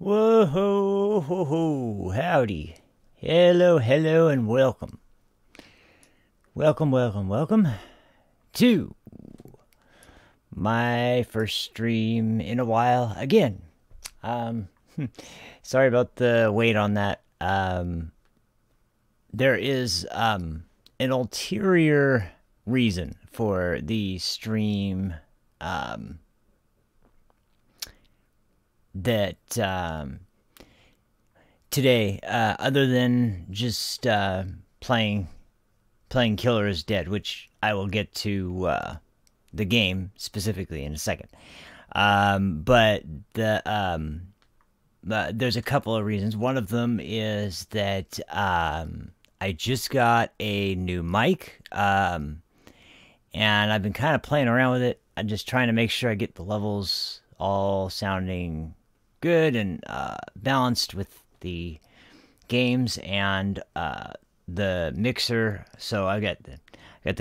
Whoa, ho, ho, howdy. Hello, hello, and welcome. Welcome, welcome, welcome to my first stream in a while again. Sorry about the wait on that. There is an ulterior reason for the stream that today, other than just playing Killer is Dead, which I will get to the game specifically in a second, but the there's a couple of reasons. One of them is that I just got a new mic, and I've been kind of playing around with it. I'm just trying to make sure I get the levels all sounding good and balanced with the games and the mixer. So I've got the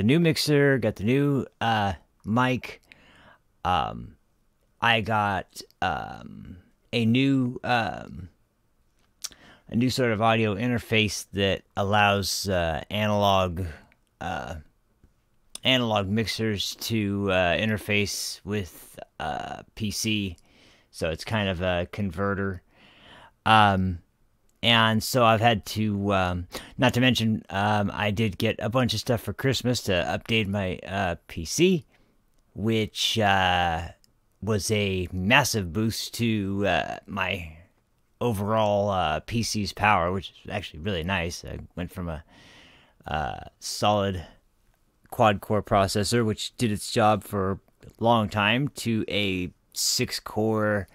new mixer, got the new mic. I got a new sort of audio interface that allows analog mixers to interface with PC, so it's kind of a converter. And so I've had to, not to mention, I did get a bunch of stuff for Christmas to update my PC, which was a massive boost to my overall PC's power, which is actually really nice. I went from a solid quad-core processor, which did its job for a long time, to a 6-core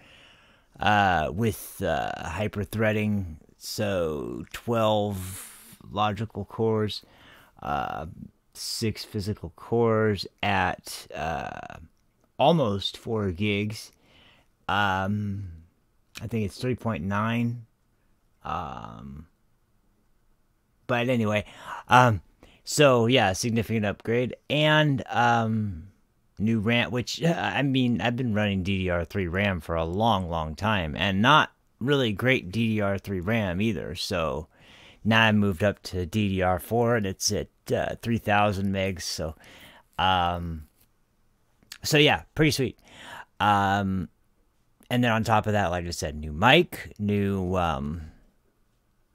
with hyper-threading. So 12 logical cores, 6 physical cores at almost 4 gigs. I think it's 3.9. But anyway, so yeah, significant upgrade. And new RAM, which, I mean, I've been running DDR3 RAM for a long, long time, and not really great DDR3 RAM either. So now I moved up to DDR4, and it's at 3000 megs. So so yeah, pretty sweet. And then on top of that, like I said, new mic, new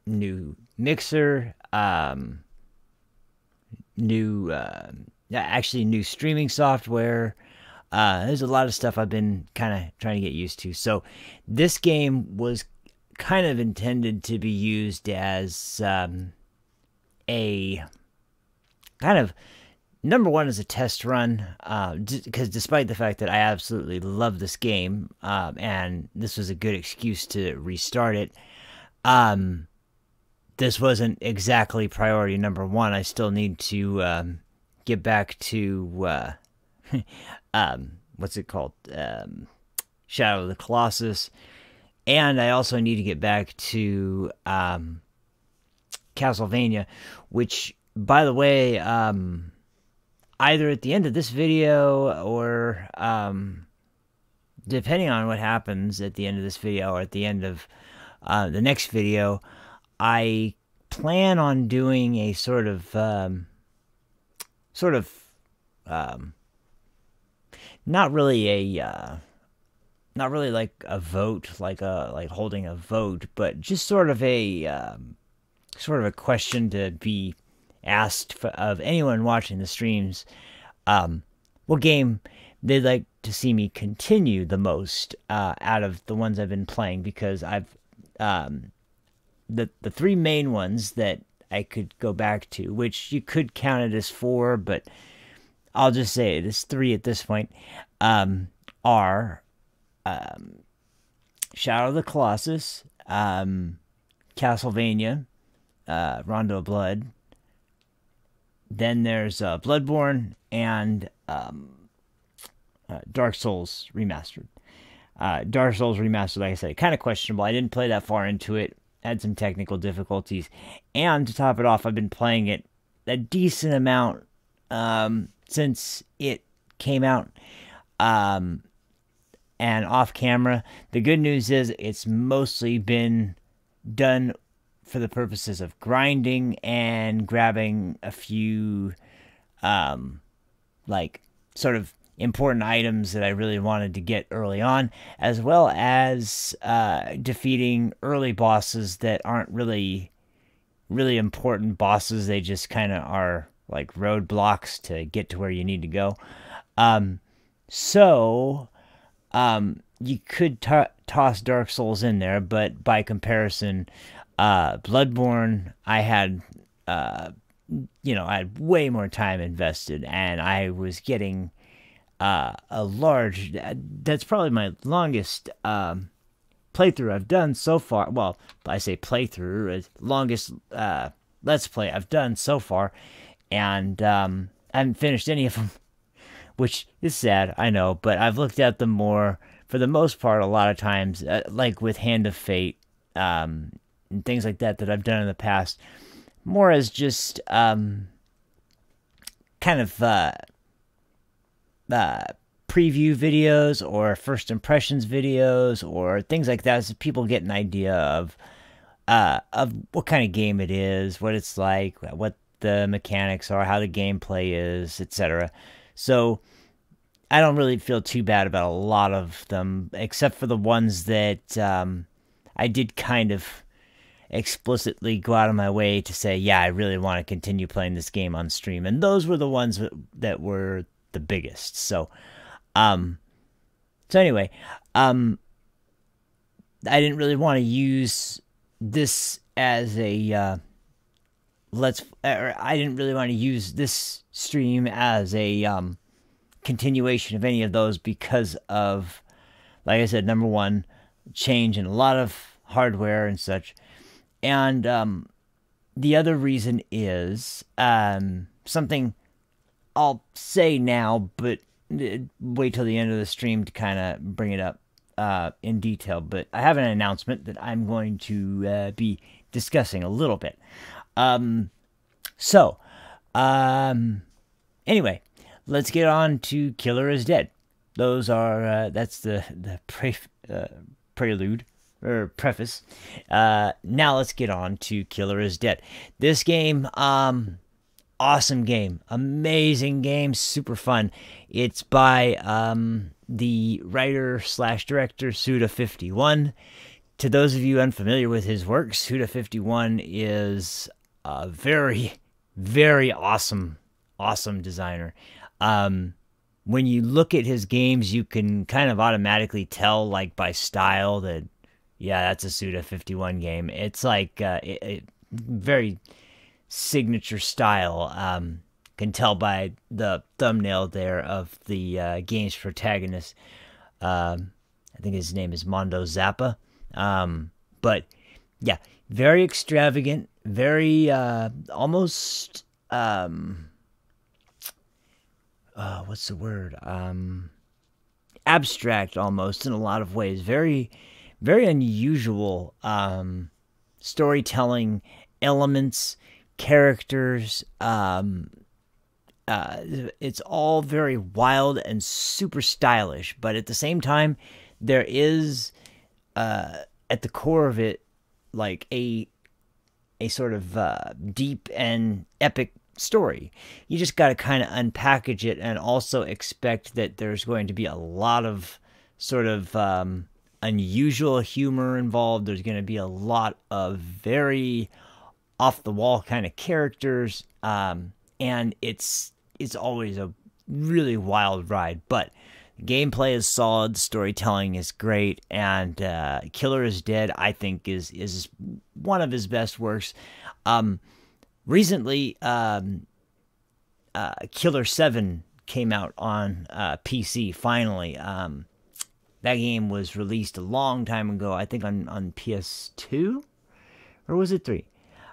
new mixer, new actually new streaming software. There's a lot of stuff I've been kind of trying to get used to. So this game was kind of intended to be used as a kind of, number one, as a test run, because despite the fact that I absolutely love this game, and this was a good excuse to restart it, this wasn't exactly priority number one. I still need to get back to... what's it called? Shadow of the Colossus. And I also need to get back to Castlevania, which, by the way, either at the end of this video or depending on what happens at the end of this video or at the end of the next video, I plan on doing a sort of not really a, not really like a vote, like a, like holding a vote, but just sort of a question to be asked of anyone watching the streams, what game they'd like to see me continue the most out of the ones I've been playing, because I've the three main ones that I could go back to, which you could count it as 4, but I'll just say it is 3 at this point, are Shadow of the Colossus, Castlevania, Rondo of Blood. Then there's Bloodborne and Dark Souls Remastered. Dark Souls Remastered, like I said, kind of questionable. I didn't play that far into it. Had some technical difficulties. And to top it off, I've been playing it a decent amount since it came out. and off camera. The good news is it's mostly been done for the purposes of grinding and grabbing a few like sort of important items that I really wanted to get early on, as well as defeating early bosses that aren't really important bosses. They just kind of are like roadblocks to get to where you need to go. You could toss Dark Souls in there, but by comparison, Bloodborne, I had, I had way more time invested, and I was getting a large... That's probably my longest playthrough I've done so far. Well, I say playthrough, it's longest Let's Play I've done so far, and I haven't finished any of them, which is sad, I know, but I've looked at them more, for the most part, a lot of times, like with Hand of Fate, and things like that that I've done in the past, more as just kind of... preview videos or first impressions videos or things like that, so people get an idea of what kind of game it is, what it's like, what the mechanics are, how the gameplay is, etc. So I don't really feel too bad about a lot of them, except for the ones that I did kind of explicitly go out of my way to say, yeah, I really want to continue playing this game on stream, and those were the ones that were the biggest. So anyway, I didn't really want to use this as a I didn't really want to use this stream as a continuation of any of those, because of, like I said, number one, change in a lot of hardware and such, and the other reason is something I'll say now, but wait till the end of the stream to kind of bring it up in detail. But I have an announcement that I'm going to be discussing a little bit. Anyway, let's get on to Killer is Dead. Those are that's the prelude or preface. Now let's get on to Killer is Dead. This game. Awesome game, amazing game, super fun. It's by the writer / director Suda51. To those of you unfamiliar with his work, Suda51 is a very, very awesome designer. When you look at his games, you can kind of automatically tell, like by style, that yeah, that's a Suda51 game. It's like very signature style. Can tell by the thumbnail there of the game's protagonist. I think his name is Mondo Zappa. But yeah, very extravagant, very almost what's the word? Abstract almost in a lot of ways. Very, very unusual storytelling elements. Characters, it's all very wild and super stylish, but at the same time, there is at the core of it, like a sort of deep and epic story. You just got to kind of unpackage it, and also expect that there's going to be a lot of sort of unusual humor involved. There's going to be a lot of very off-the-wall kind of characters, and it's always a really wild ride, but gameplay is solid, storytelling is great, and Killer is Dead, I think, is one of his best works. Recently, Killer 7 came out on PC, finally. That game was released a long time ago, I think on PS2? Or was it 3?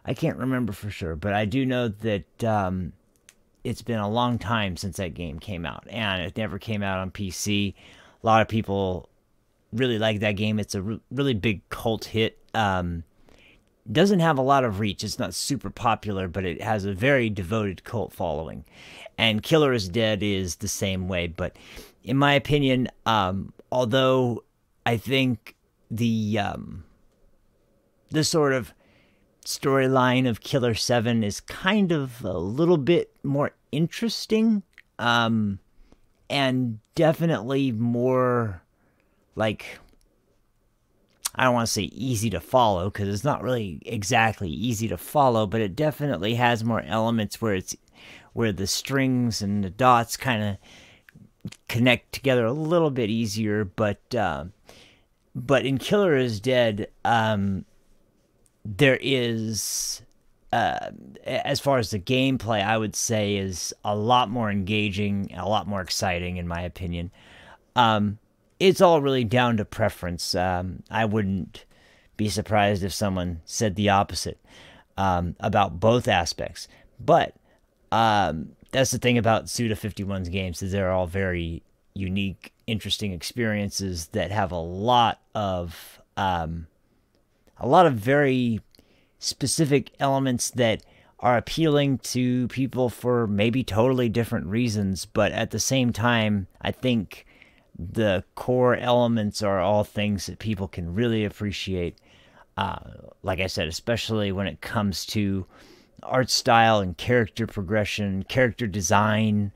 I can't remember for sure, but I do know that it's been a long time since that game came out, and it never came out on PC. A lot of people really like that game. It's a really big cult hit. Doesn't have a lot of reach. It's not super popular, but it has a very devoted cult following. And Killer is Dead is the same way, but in my opinion, although I think the sort of storyline of Killer 7 is kind of a little bit more interesting, and definitely more, like, I don't want to say easy to follow, because it's not really exactly easy to follow, but it definitely has more elements where it's, where the strings and the dots kind of connect together a little bit easier. But in Killer is Dead, there is, as far as the gameplay, I would say is a lot more engaging, a lot more exciting, in my opinion. It's all really down to preference. I wouldn't be surprised if someone said the opposite about both aspects. But that's the thing about Suda51's games, is they're all very unique, interesting experiences that have a lot of very specific elements that are appealing to people for maybe totally different reasons. But at the same time, I think the core elements are all things that people can really appreciate. Like I said, especially when it comes to art style and character progression, character design,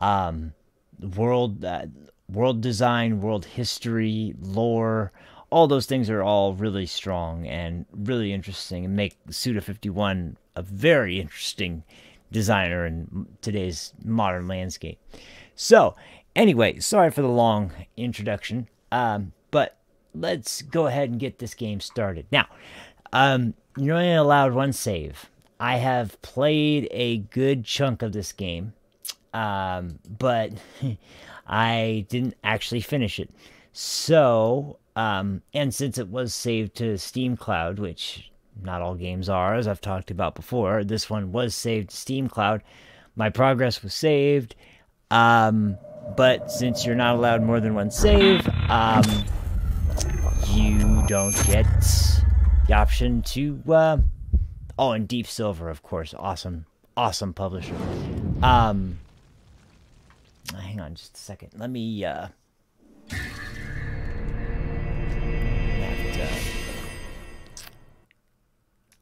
world design, world history, lore. All those things are all really strong and really interesting, and make Suda51 a very interesting designer in today's modern landscape. So anyway, sorry for the long introduction, but let's go ahead and get this game started. Now, you're only allowed one save. I have played a good chunk of this game, but I didn't actually finish it. So, and since it was saved to Steam Cloud, which not all games are, as I've talked about before, this one was saved to Steam Cloud. My progress was saved, but since you're not allowed more than one save, you don't get the option to, oh, and Deep Silver, of course, awesome, awesome publisher. Hang on just a second, let me,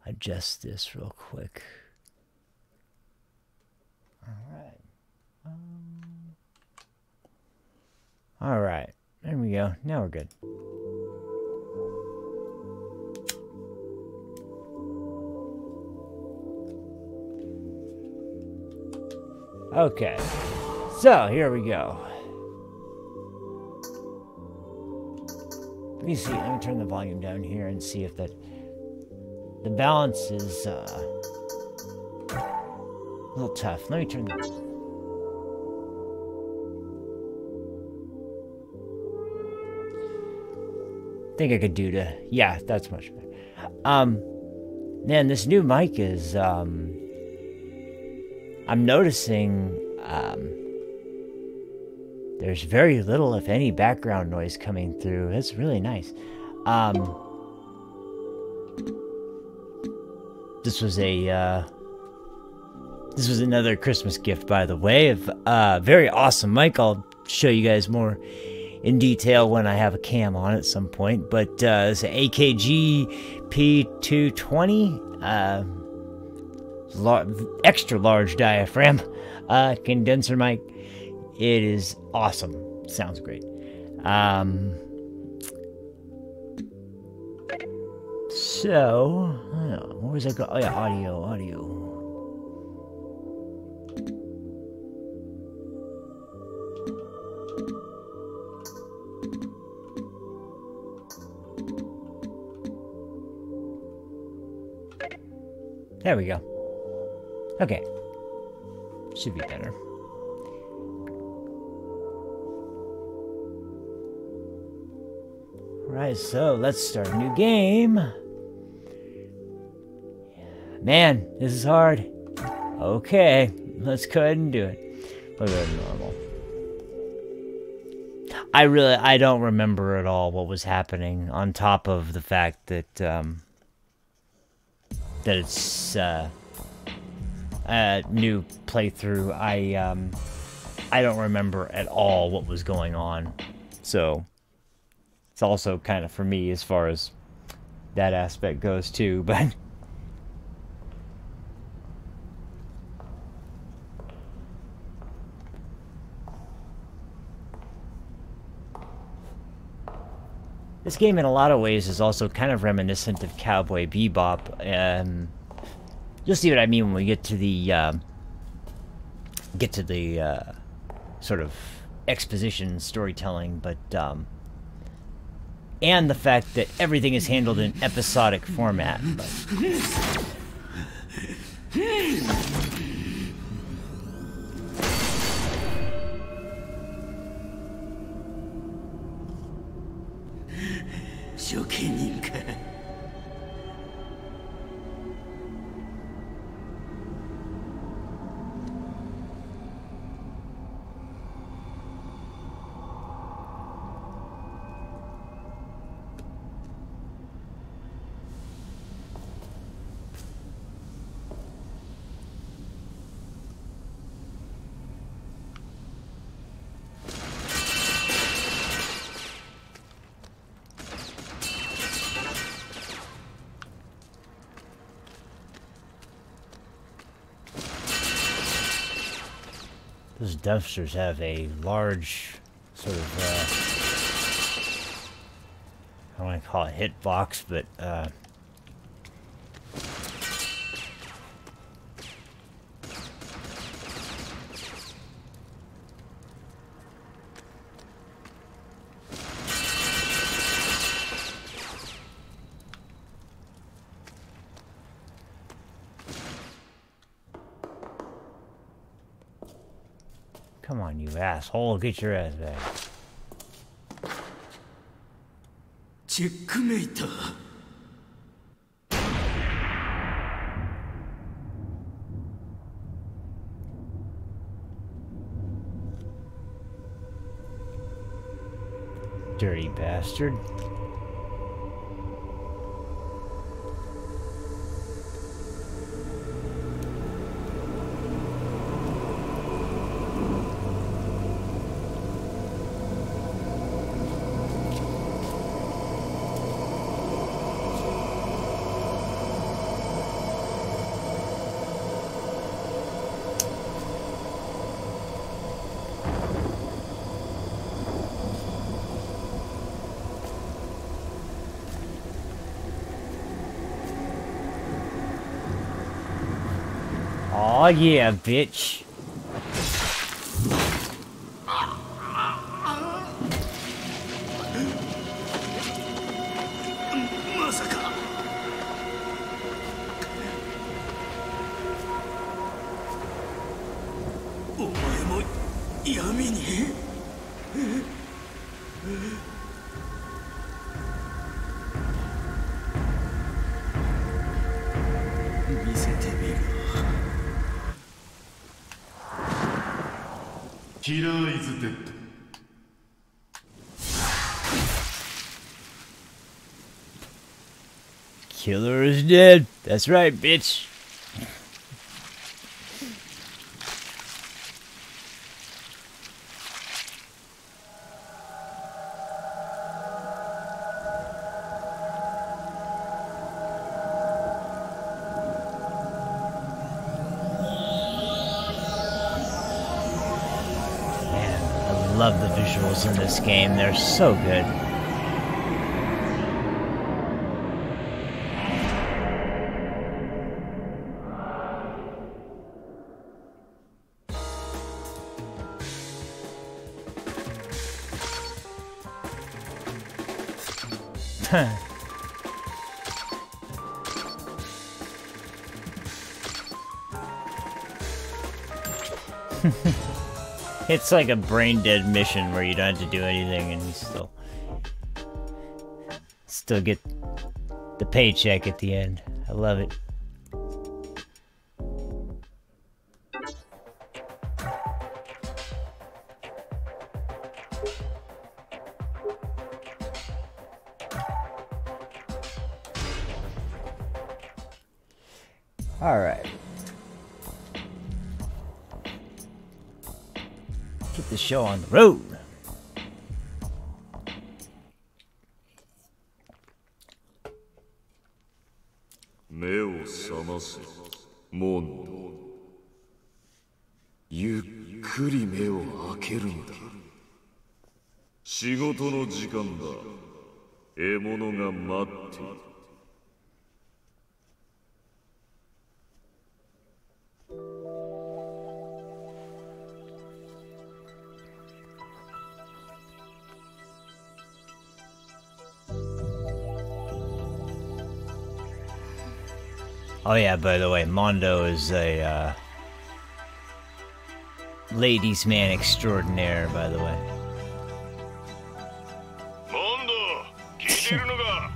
adjust this real quick. Alright. Alright. There we go. Now we're good. Okay. So, here we go. Let me see. Let me turn the volume down here and see if that... the balance is a little tough. Let me turn this. I think I could do to, yeah, that's much better. Man, this new mic is, I'm noticing there's very little, if any, background noise coming through. That's really nice. This was another Christmas gift, by the way, of very awesome mic. I'll show you guys more in detail when I have a cam on at some point. But it's an AKG P220, extra large diaphragm condenser mic. It is awesome. Sounds great. So, where was I going? Oh yeah, audio, audio. There we go. Okay. Should be better. Alright, so let's start a new game. Man, this is hard. Okay, let's go ahead and do it. We'll go to normal. I don't remember at all what was happening, on top of the fact that, that it's, a new playthrough. I don't remember at all what was going on. So it's also kind of for me as far as that aspect goes too, but this game in a lot of ways is also kind of reminiscent of Cowboy Bebop, and you'll see what I mean when we get to the sort of exposition storytelling, but and the fact that everything is handled in episodic format. But. Those dumpsters have a large sort of, I don't want to call it hitbox, but come on, you asshole, get your ass back. Checkmate. Dirty bastard. Oh yeah, bitch. Killer is Dead. Killer is dead. That's right, bitch. Love the visuals in this game, they're so good. It's like a brain-dead mission where you don't have to do anything and you still get the paycheck at the end. I love it. All right. Keep the show on the road. Mondo. Yukkuri me wo akeru n da. Shigoto no jikan da. Emono ga matte iru. Oh yeah, by the way, Mondo is a ladies' man extraordinaire. By the way, Mondo, hearing you?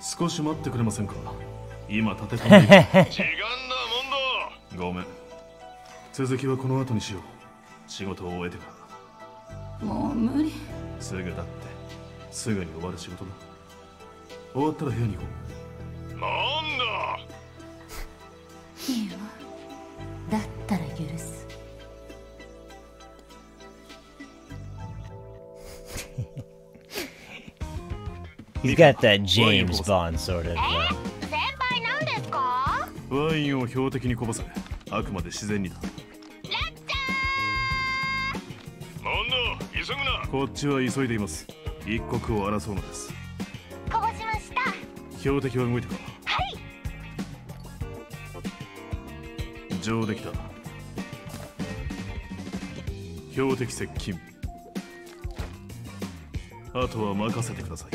少し待ってくれませんか。今立て込んでいる。違うんだ、モンド。ごめん。続きはこの後にしよう。仕事を終えてから。もう無理。すぐだって。すぐに終わる仕事だ。 終わったら部屋に行こう。なんだ。いいわ。だったら許す。He's got that James Bond sort of. 先輩なんですか？ワインを標的にこぼせ。あくまで自然にだ。レッツ。なんだ、急ぐな。こっちは急いでいます。一刻を争うのです。 標的は動いたか。はい。上出来だ。標的接近。あとは任せてください。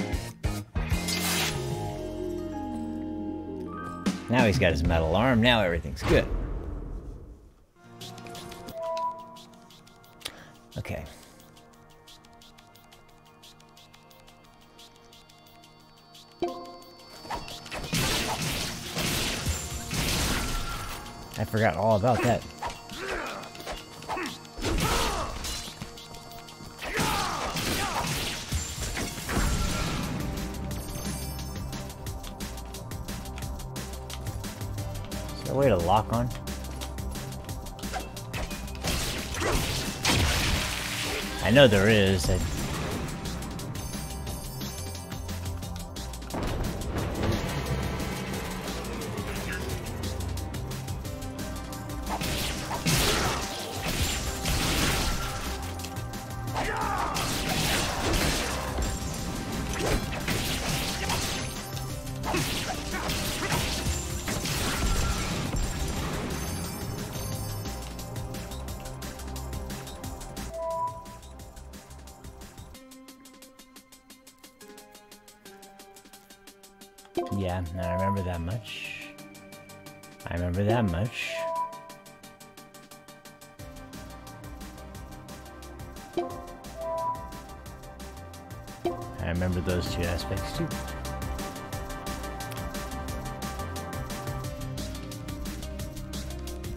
Now he's got his metal arm. Now everything's good. Okay. I forgot all about that. Is there a way to lock on? I know there is. Yeah, I remember that much. I remember that much. I remember those two aspects too.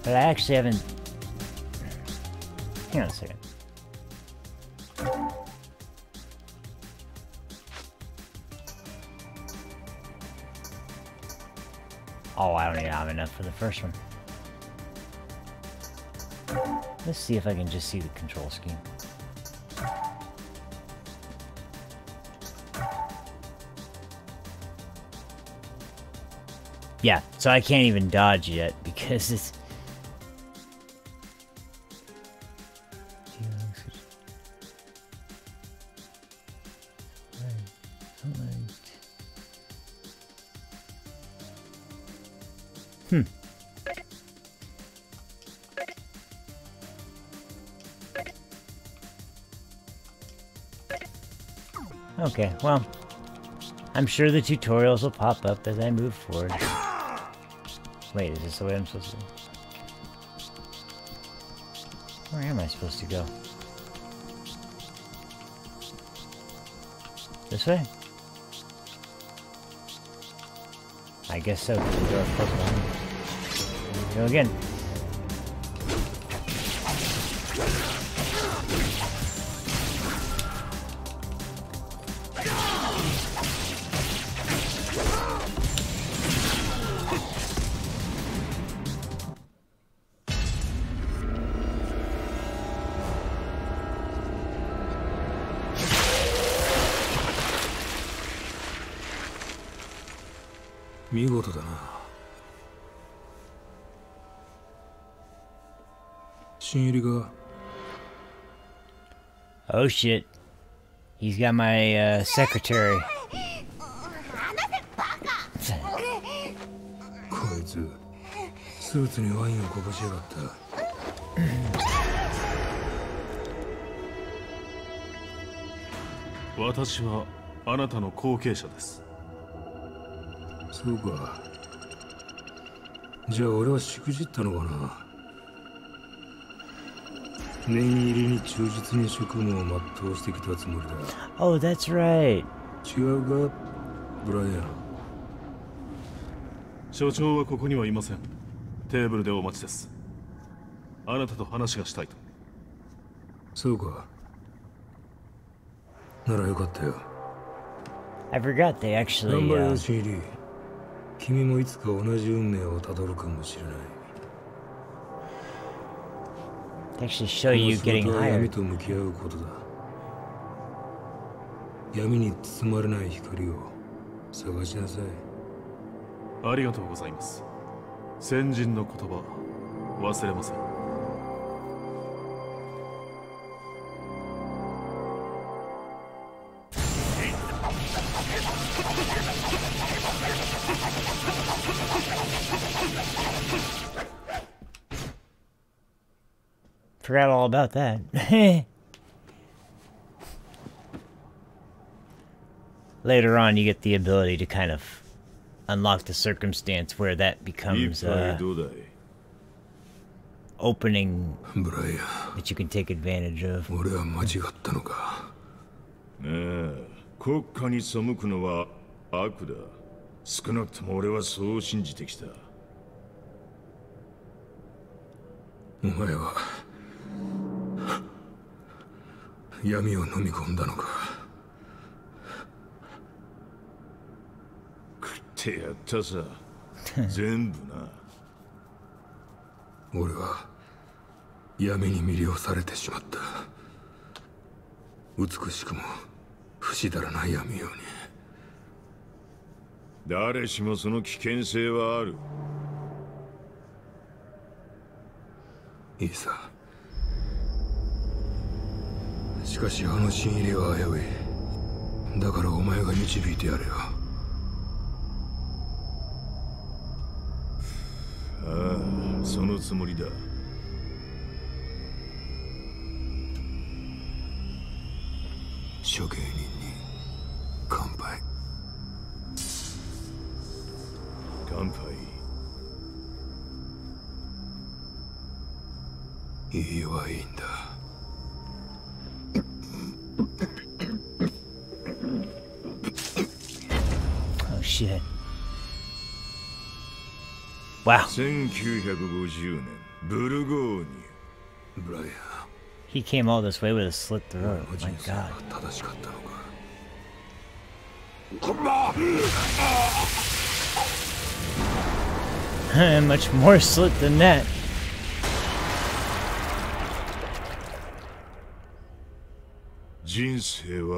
But I actually haven't... Hang on a second. Oh, I don't even have enough for the first one. Let's see if I can just see the control scheme. Yeah, so I can't even dodge yet because it's... Okay, well, I'm sure the tutorials will pop up as I move forward. Wait, is this the way I'm supposed to go? Where am I supposed to go? This way? I guess so, because the door closed behind me. Go again. 見事だな。新入りが。Oh shit. He's got my secretary. こいつ、スーツにワインをこぼしやがった。私はあなたの後継者です。 そうか。じゃあ俺はしくじったのかな。念入りに忠実に職務を全うしてきたつもりだ。Oh, that's right. 違うか、ブライアン。所長はここにはいません。テーブルでお待ちです。あなたと話がしたいと。そうか。ならよかったよ。I forgot they actually. 頑張れよ、シーリー。 君もいつか同じ運命をたどるかもしれない。Actually, show you getting higher. 闇と向き合うことだ。闇に包まれない光を探しなさい。ありがとうございます。先人の言葉忘れません。Forgot all about that. Later on, you get the ability to kind of unlock the circumstance where that becomes opening that you can take advantage of. Yamiを飲み込んだのか。食ってやったさ。全部な。俺は闇に魅了されてしまった。美しくも不死だらない闇ように。誰しもその危険性はある。いいさ。 しかしあの新入りは危うい。だからお前が導いてやれよ。ああ、そのつもりだ。処刑人に乾杯。乾杯。いいワインだ。 Oh shit. Wow. He came all this way with a slit throat. My god. Much more slit than that. Yeah,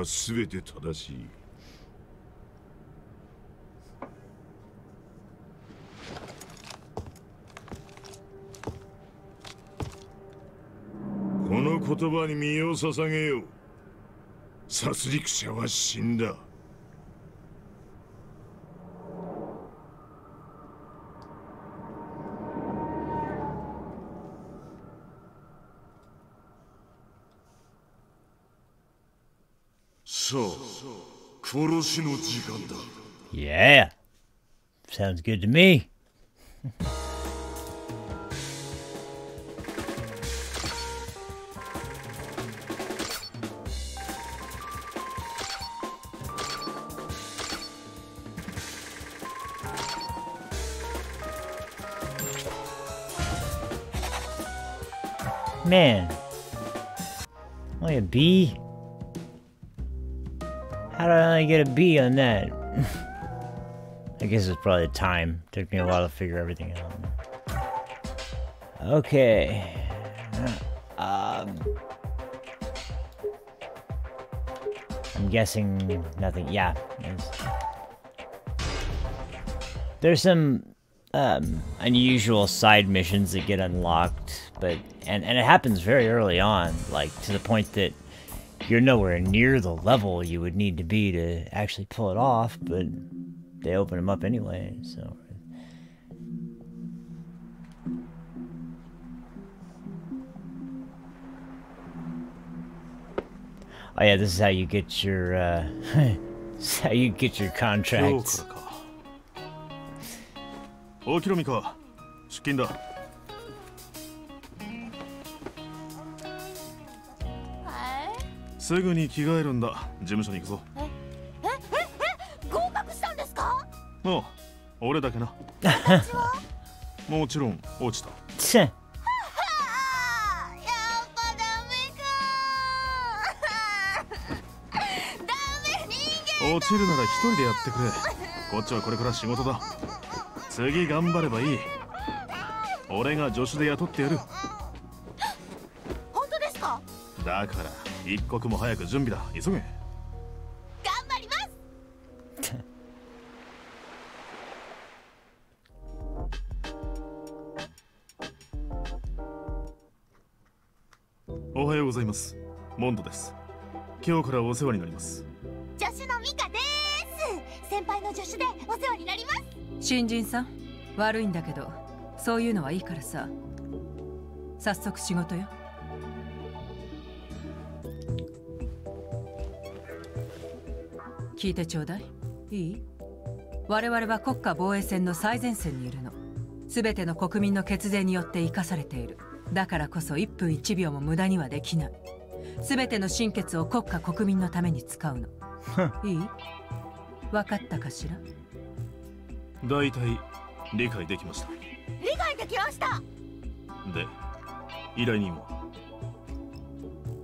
sounds good to me. Man, only a B? How did I only get a B on that? I guess it's probably time. Took me a while to figure everything out. Okay. I'm guessing nothing. Yeah. There's some unusual side missions that get unlocked, but and it happens very early on, like to the point that you're nowhere near the level you would need to be to actually pull it off, but they open them up anyway, so. Oh yeah, this is how you get your this is how you get your contracts. Oh, Kiromi ka. Shukkin da. Hi. Sugu ni kigaeru nda. Jimsho ni ikuzo. Goukaku shitan desu ka? No. Ore dake na. Mochiron, ochita. Tse. Yappa dame ka. Dame ningen. Ochiru nara hitori de yatte kure. Kocchi wa kore kara shigoto da. 次頑張ればいい。俺が助手で雇ってやる。本当ですか？だから一刻も早く準備だ。急げ。頑張ります。おはようございます。モンドです。今日からお世話になります。助手のミカです。先輩の助手でお世話になります。 新人さん、悪いんだけど、そういうのはいいからさ。早速仕事よ。聞いてちょうだい。いい？我々は国家防衛戦の最前線にいるの。すべての国民の血税によって生かされている。だからこそ1分1秒も無駄にはできない。すべての心血を国家国民のために使うの。いい？分かったかしら？ 大体理解できました。理解できました。で、依頼人は？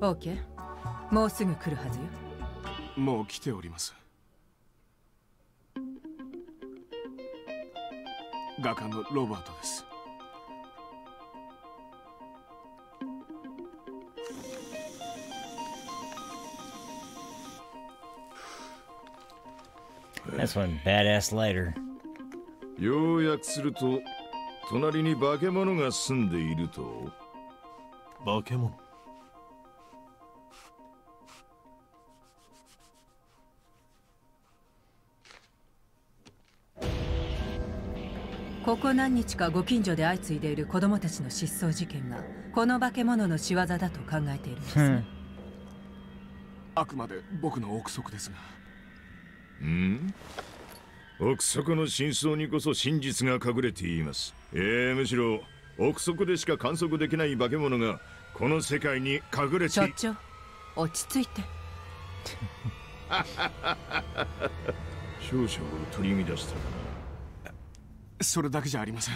OK。もうすぐ来るはずよ。もう来ております。画家のロバートです。That's one badass lighter. 要約すると、隣に化け物が住んでいると。化け物。ここ何日かご近所で相次いでいる子供たちの失踪事件がこの化け物の仕業だと考えているんですね。あくまで僕の憶測ですが。うん？ 憶測の真相にこそ真実が隠れています。むしろ憶測でしか観測できない化け物がこの世界に隠れて。社長、落ち着いて。少々取り乱したかな。それだけじゃありません。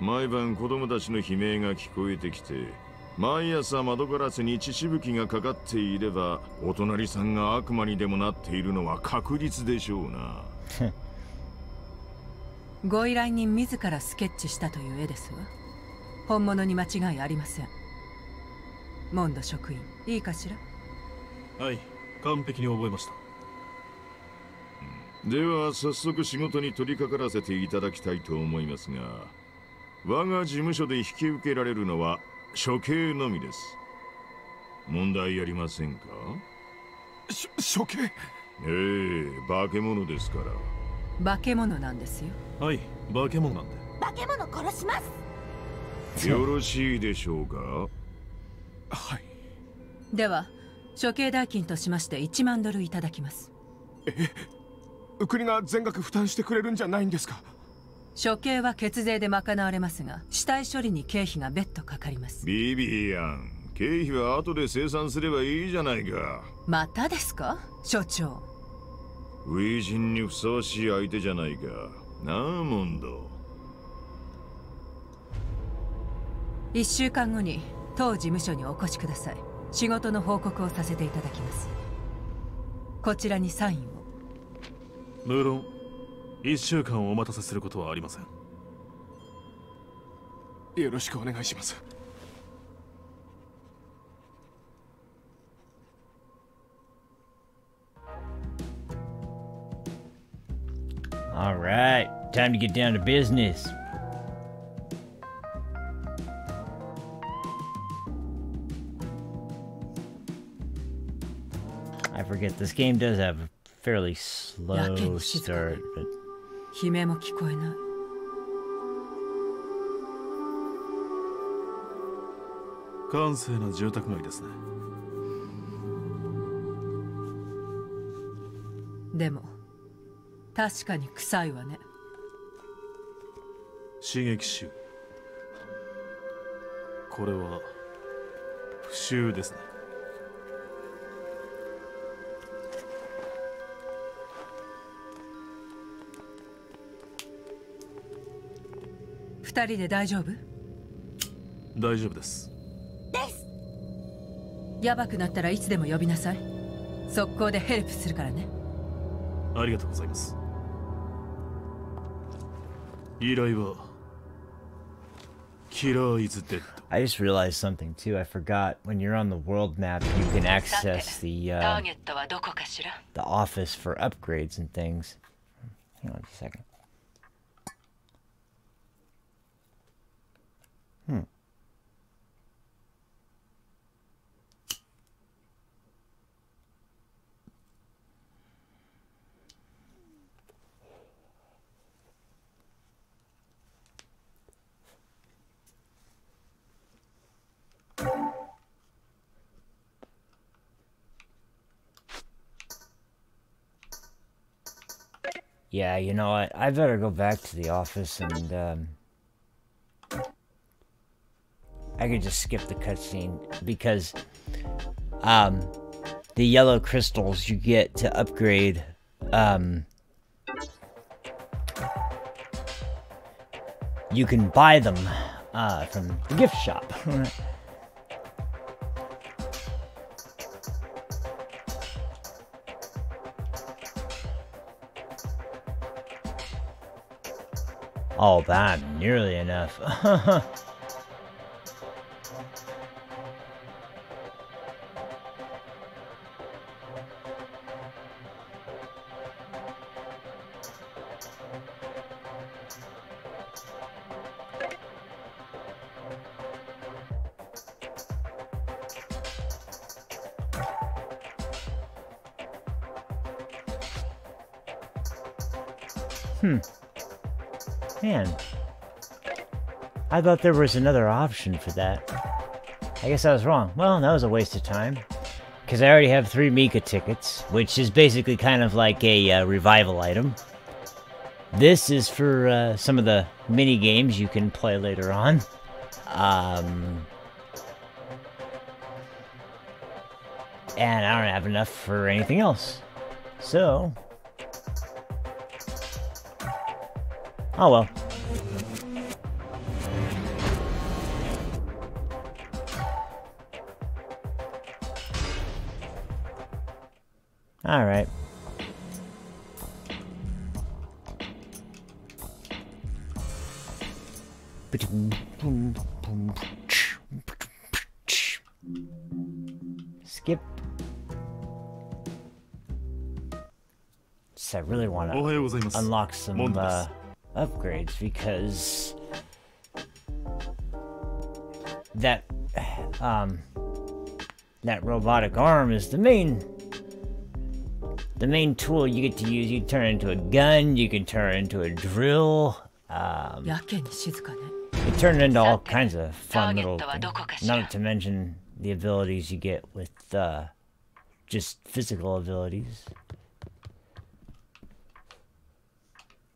毎晩子供たちの悲鳴が聞こえてきて、毎朝窓ガラスに血しぶきがかかっていれば、お隣さんが悪魔にでもなっているのは確実でしょうな。ご依頼人自らスケッチしたという絵ですわ。本物に間違いありません。モンド職員、いいかしら？はい、完璧に覚えました。では早速仕事に取り掛からせていただきたいと思いますが。 我が事務所で引き受けられるのは処刑のみです。問題ありませんか？処刑？化け物ですから。化け物なんですよ。はい、化け物なんで。化け物殺します。よろしいでしょうか？はい。では処刑代金としまして$10,000いただきます。国が全額負担してくれるんじゃないんですか？ 処刑は血税で賄われますが、死体処理に経費が別途かかります。ビビアン、経費は後で清算すればいいじゃないか。またですか、所長。初陣にふさわしい相手じゃないか。なあ、モンド。1週間後に当事務所にお越しください。仕事の報告をさせていただきます。こちらにサインを。無論1週間お待たせすることはありません。よろしくお願いします。All right, time to get down to business. I forget, this game does have a fairly slow start, but...二人で大丈夫？大丈夫です。やばくなったらいつでも呼びなさい。速攻でヘルプするからね。ありがとうございます。依頼はKiller is Dead. I just realized something too. I forgot, when you're on the world map, you can access the office for upgrades and things. Hang on a second. Yeah, you know what? I better go back to the office and, I could just skip the cutscene because, the yellow crystals you get to upgrade, you can buy them, from the gift shop. Oh, that's nearly enough. I thought there was another option for that. I guess I was wrong. Well, that was a waste of time. Because I already have 3 Mika tickets, which is basically kind of like a revival item. This is for some of the mini-games you can play later on. And I don't have enough for anything else. So... oh well. All right. Skip. So I really want to unlock some upgrades because that that robotic arm is the main tool you get to use. You turn into a gun, you can turn into a drill, you turn into all kinds of fun little things. Not to mention the abilities you get with just physical abilities.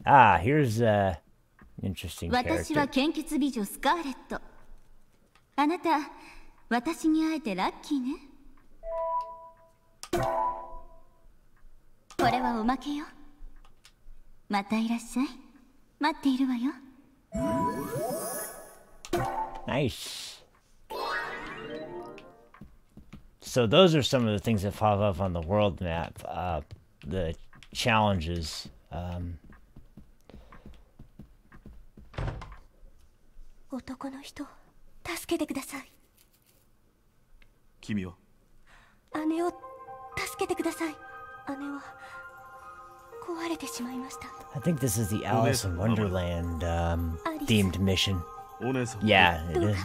Ah, here's an interesting character. これはおまけよ。またいらっしゃい。待っているわよ。Nice. So those are some of the things that pop up on the world map. The challenges. 男の人、助けてください。君は？姉を助けてください。姉は壊れてしまいました。I think this is the Alice in Wonderland themed mission. Yeah, it is.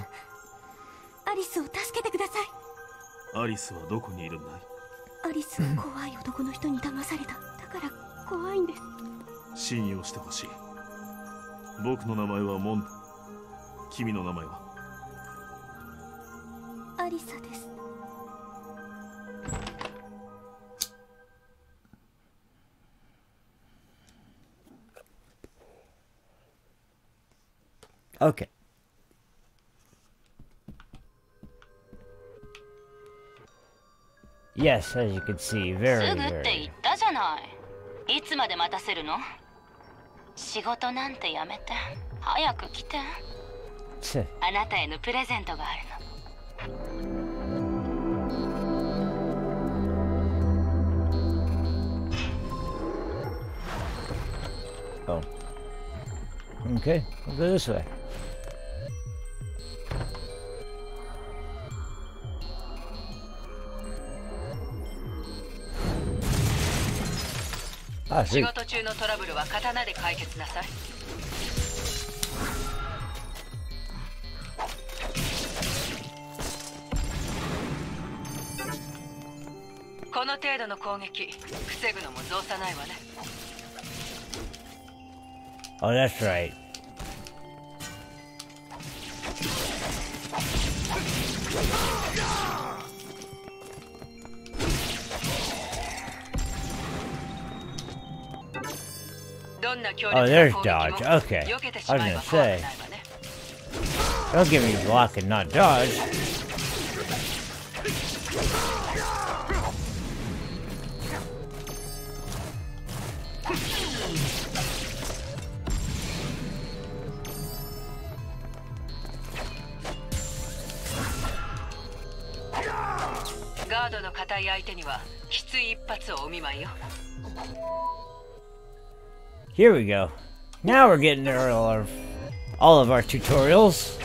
アリスを助けてください。アリスはどこにいるんだい？アリスは怖い男の人に騙された。だから怖いんです。信用してほしい。僕の名前はモンド。君の名前は？アリサです。Okay. Yes, as you can see, very. いつまで待たせるの？仕事なんてやめて、早く来て。あなたへのプレゼントがあるの。Oh. Okay, we'll go this way. Ah, see. Oh, that's right. Oh, there's dodge. Okay. I was gonna say. Don't give me block and not dodge. Here we go. Now we're getting all of our tutorials.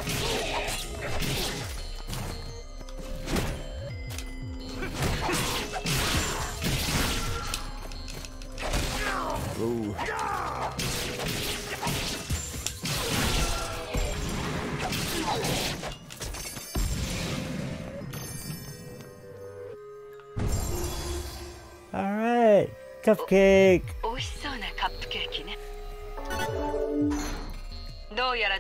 Ooh. All right, cupcake. I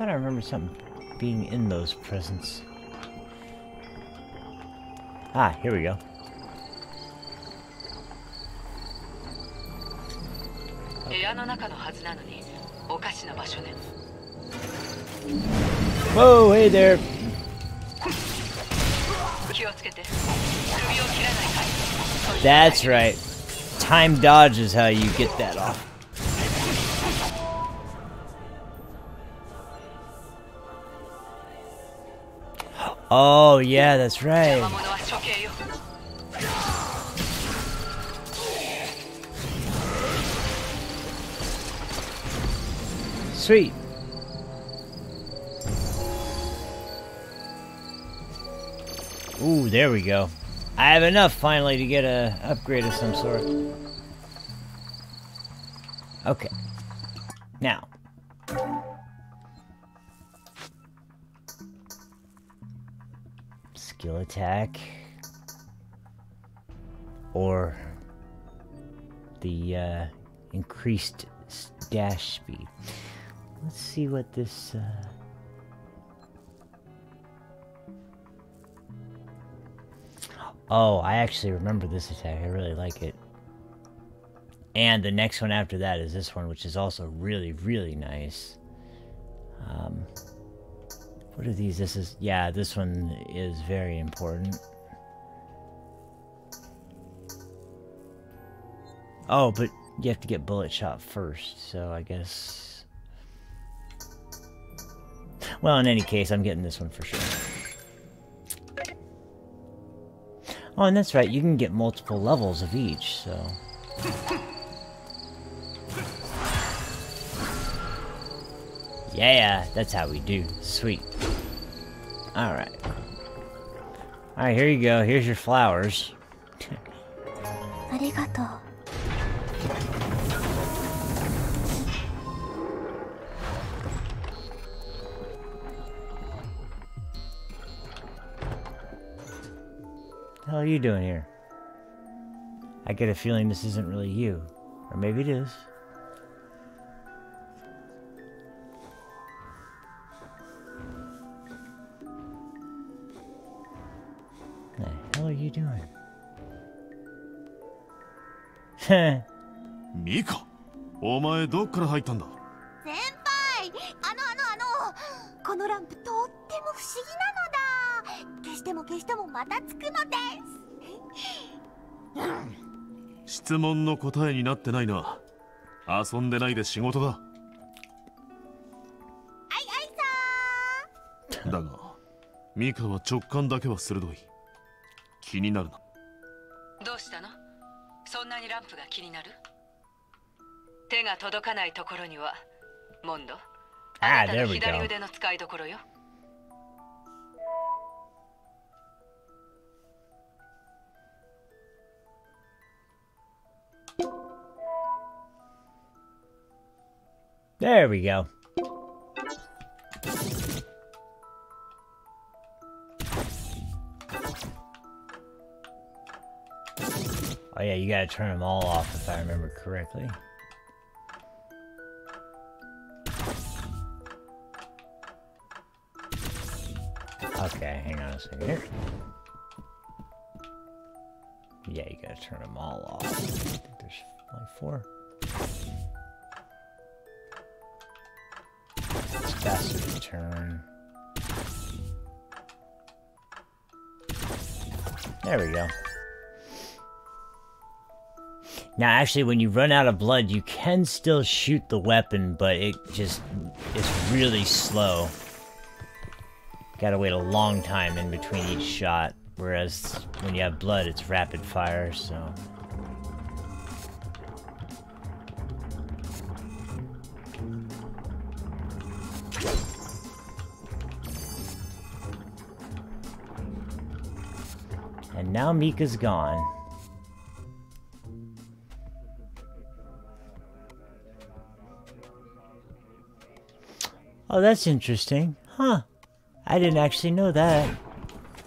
thought I remember something being in those presents. Ah, here we go. Okay. Whoa, hey there! That's right. Time dodge is how you get that off. Oh, yeah, that's right. Sweet. Ooh, there we go. I have enough, finally, to get a upgrade of some sort. Okay. Now. Skill attack or the increased dash speed. Let's see what this Oh, I actually remember this attack. I really like it. And the next one after that is this one, which is also really, really nice. What are these? This is, yeah, this one is very important. Oh, but you have to get bullet shot first, so I guess... Well, in any case, I'm getting this one for sure. Oh, and that's right, you can get multiple levels of each, so... Yeah, that's how we do. Sweet. Alright. Alright, here you go. Here's your flowers. Arigato. What the hell are you doing here? I get a feeling this isn't really you. Or maybe it is. What the hell are you doing? Heh. Mika, omae doko kara haita nda? Senpai, ano. このランプとっても不思議なのだ。 消しても消してもまたつくのです。質問の答えになってないな。遊んでないで仕事だ。あいさー。だが、ミカは直感だけは鋭い。気になるな。どうしたの？そんなにランプが気になる？手が届かないところには、モンド、あなたの左腕の使いどころよ。 There we go. Oh yeah, you gotta turn them all off if I remember correctly. Okay, hang on a second here. Yeah, you gotta turn them all off. I think there's only four. Faster to turn. There we go. Now, actually, when you run out of blood, you can still shoot the weapon, but it just is really slow. Gotta wait a long time in between each shot, whereas when you have blood, it's rapid fire, so... And now Mika's gone. Oh, that's interesting. Huh. I didn't actually know that.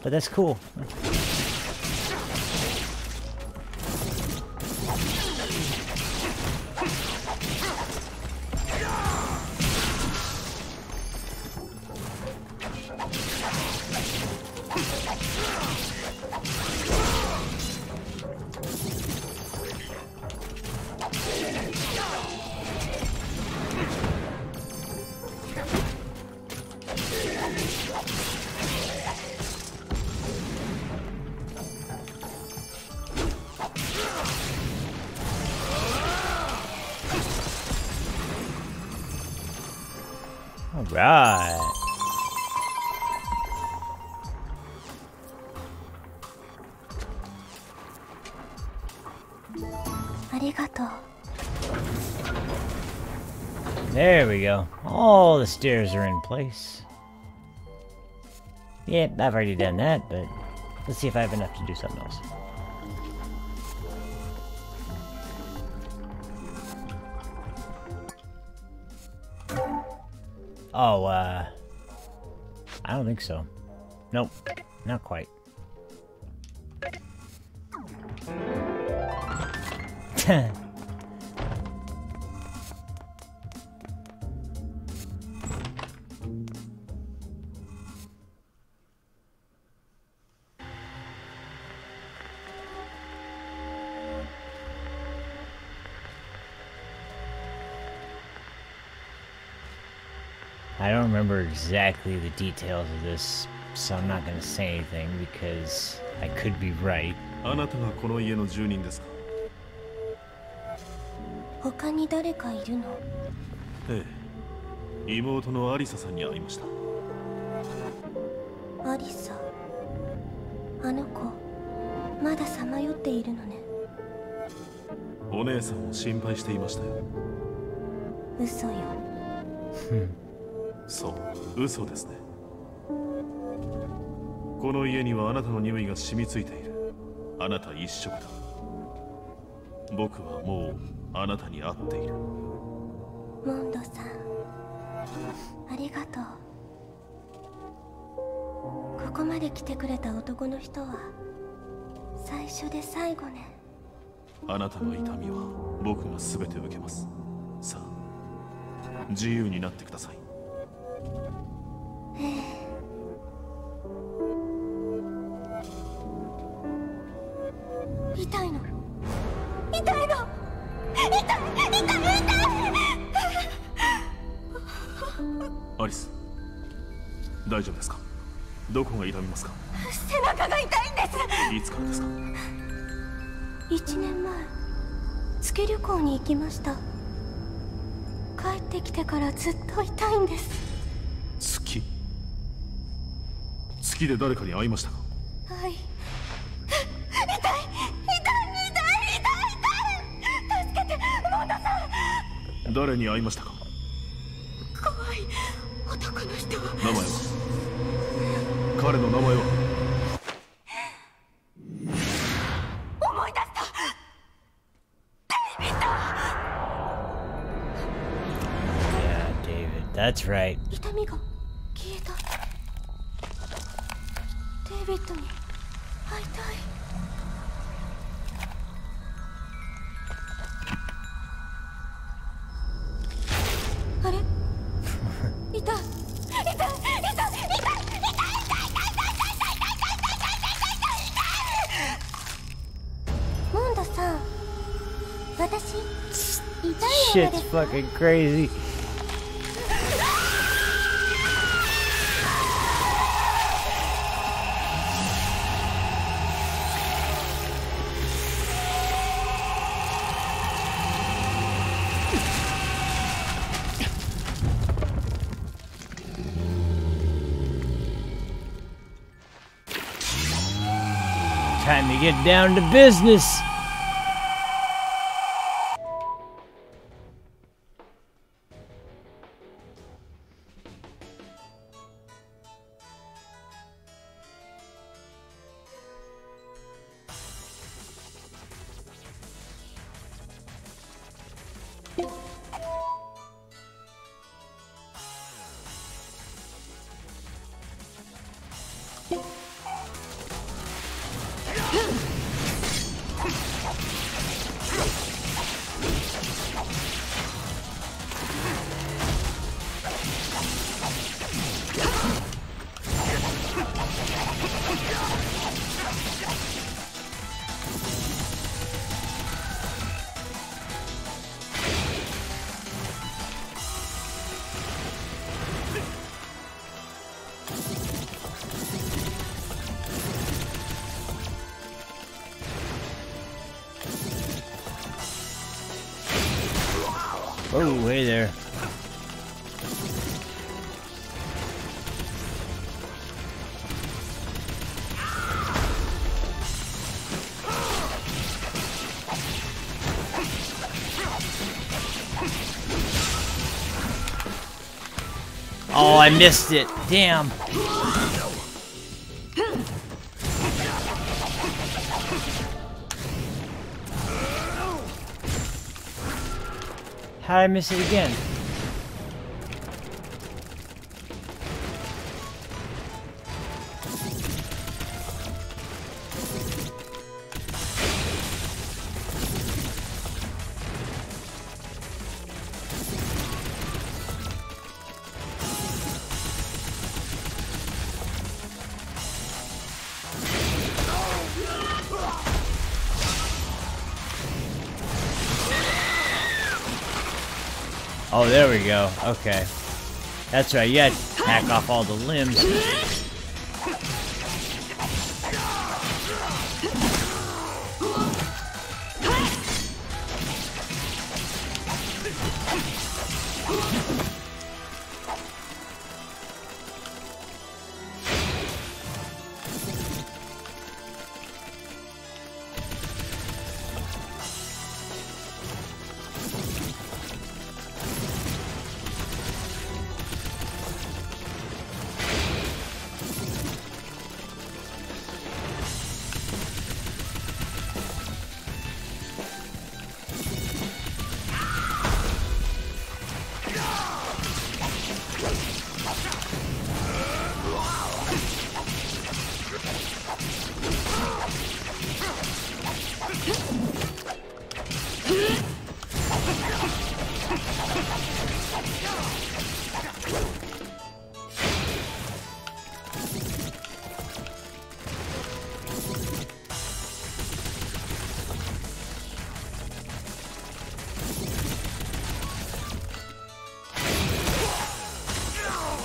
But that's cool. Right. There we go. All the stairs are in place. Yep, yeah, I've already done that, but let's see if I have enough to do something else. Oh, I don't think so. Nope, not quite. I don't remember exactly the details of this, so I'm not going to say anything because I could be right. That's right. Shit's fucking crazy. Get down to business. Oh, hey there. Oh, I missed it. Damn. How did I miss it again? Oh, there we go. Okay. That's right, you had to hack off all the limbs.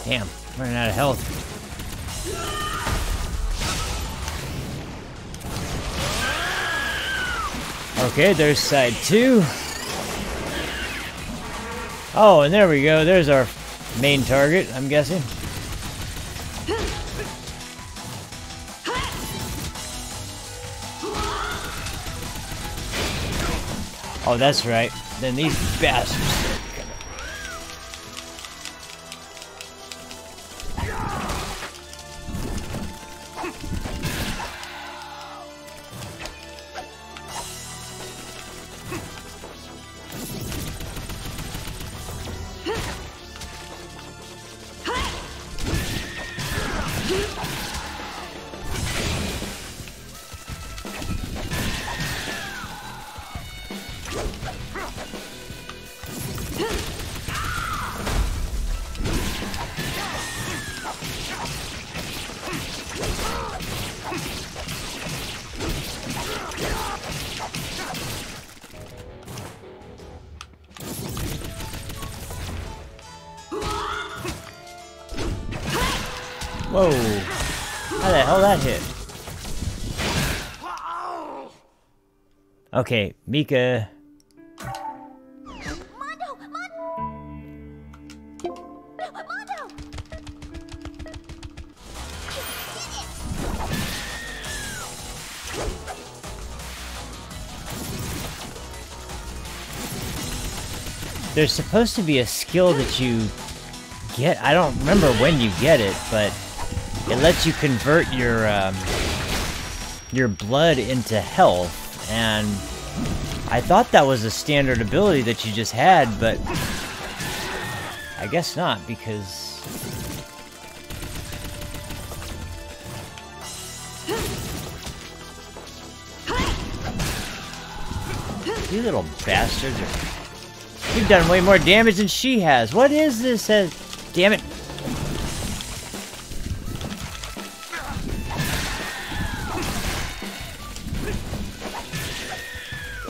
Damn, running out of health. Okay, there's side two. Oh, and there we go. There's our main target, I'm guessing. Oh, that's right. Then these bastards. Whoa, how the hell that hit? Okay, Mika. There's supposed to be a skill that you get. I don't remember when you get it, but it lets you convert your blood into health, and I thought that was a standard ability that you just had, but I guess not, because you little bastards are... You've done way more damage than she has. What is this? Damn it.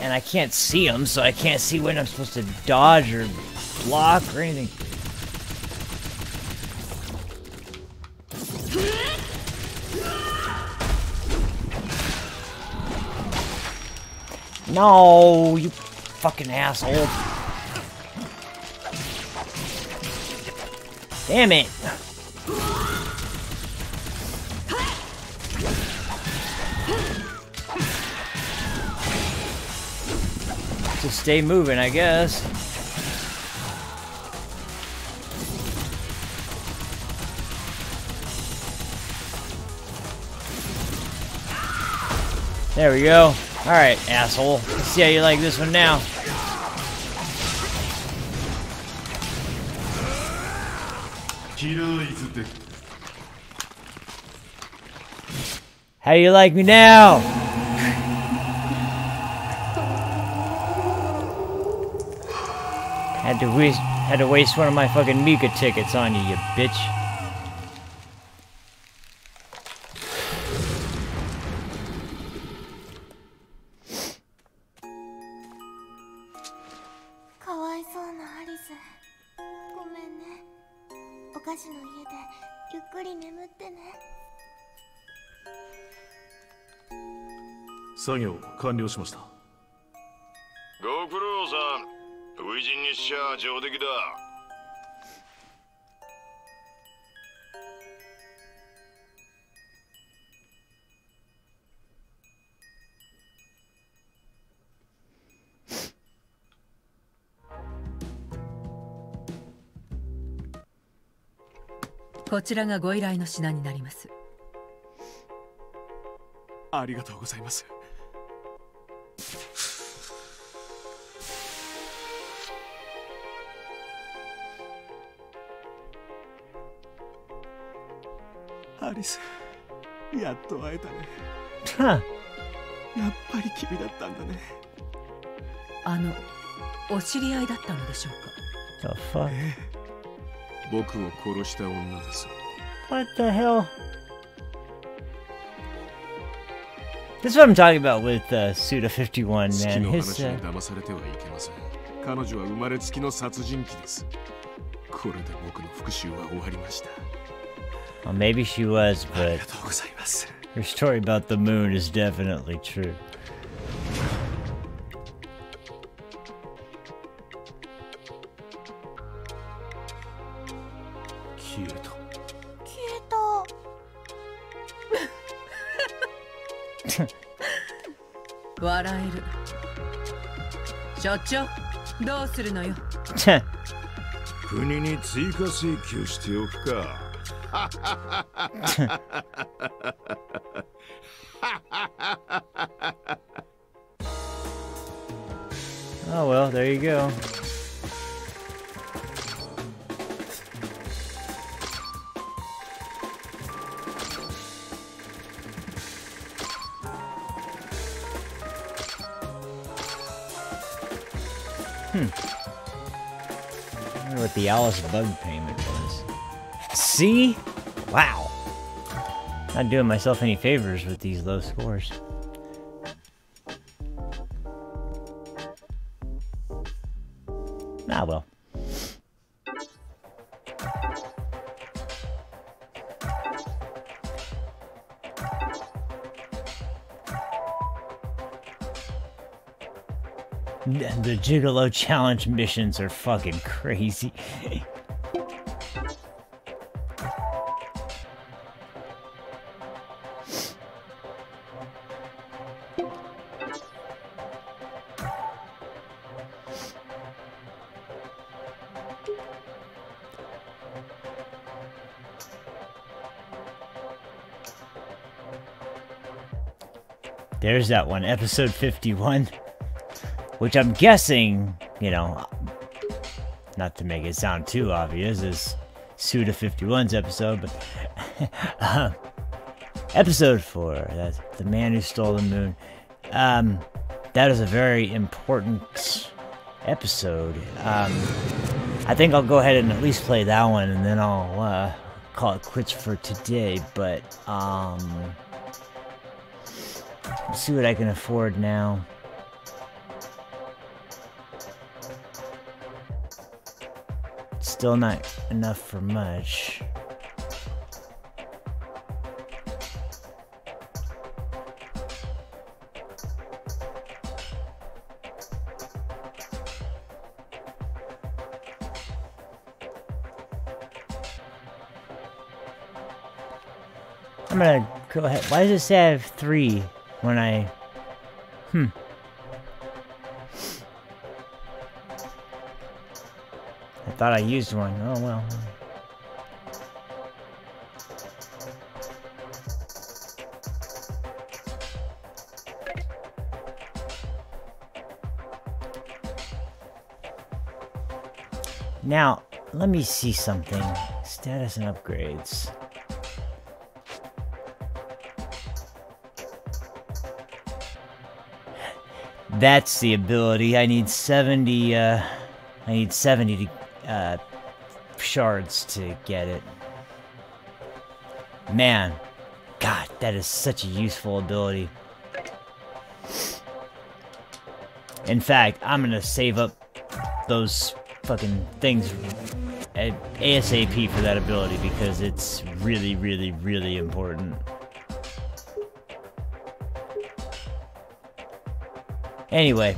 And I can't see them, so I can't see when I'm supposed to dodge or block or anything. No, you fucking asshole. Damn it! Just stay moving, I guess. There we go. Alright, asshole. Let's see how you like this one now. How do you like me now? Had to waste one of my fucking Mika tickets on you, you bitch. たちの家でゆっくり眠ってね。作業完了しました。ご苦労さん。初陣にしちゃ上出来だ。こちらがご依頼の品になります。ありがとうございます。アリス、やっと会えたね。やっぱり君だったんだね。お知り合いだったのでしょうか。僕を殺した女です。 What the hell? This is what I'm talking about with Suda51, man. His, well, maybe she was, but her story about the moon is definitely true. Oh well, there you go. I wonder what the Alice bug payment was. See? Wow. Not doing myself any favors with these low scores. Ah well. The Gigolo Challenge missions are fucking crazy. There's that one, episode 51. Which I'm guessing, you know, not to make it sound too obvious, is Suda51's episode, but episode 4, that's The Man Who Stole the Moon. That is a very important episode. I think I'll go ahead and at least play that one, and then I'll call it quits for today, but let's see what I can afford now. Still not enough for much. I'm gonna go ahead. Why does it say I have 3 when I... Thought I used one. Oh well. Now, let me see something. Status and upgrades. That's the ability. I need 70, I need 70 to shards to get it. Man, God, that is such a useful ability. In fact, I'm gonna save up those fucking things ASAP for that ability because it's really, really, really important. Anyway.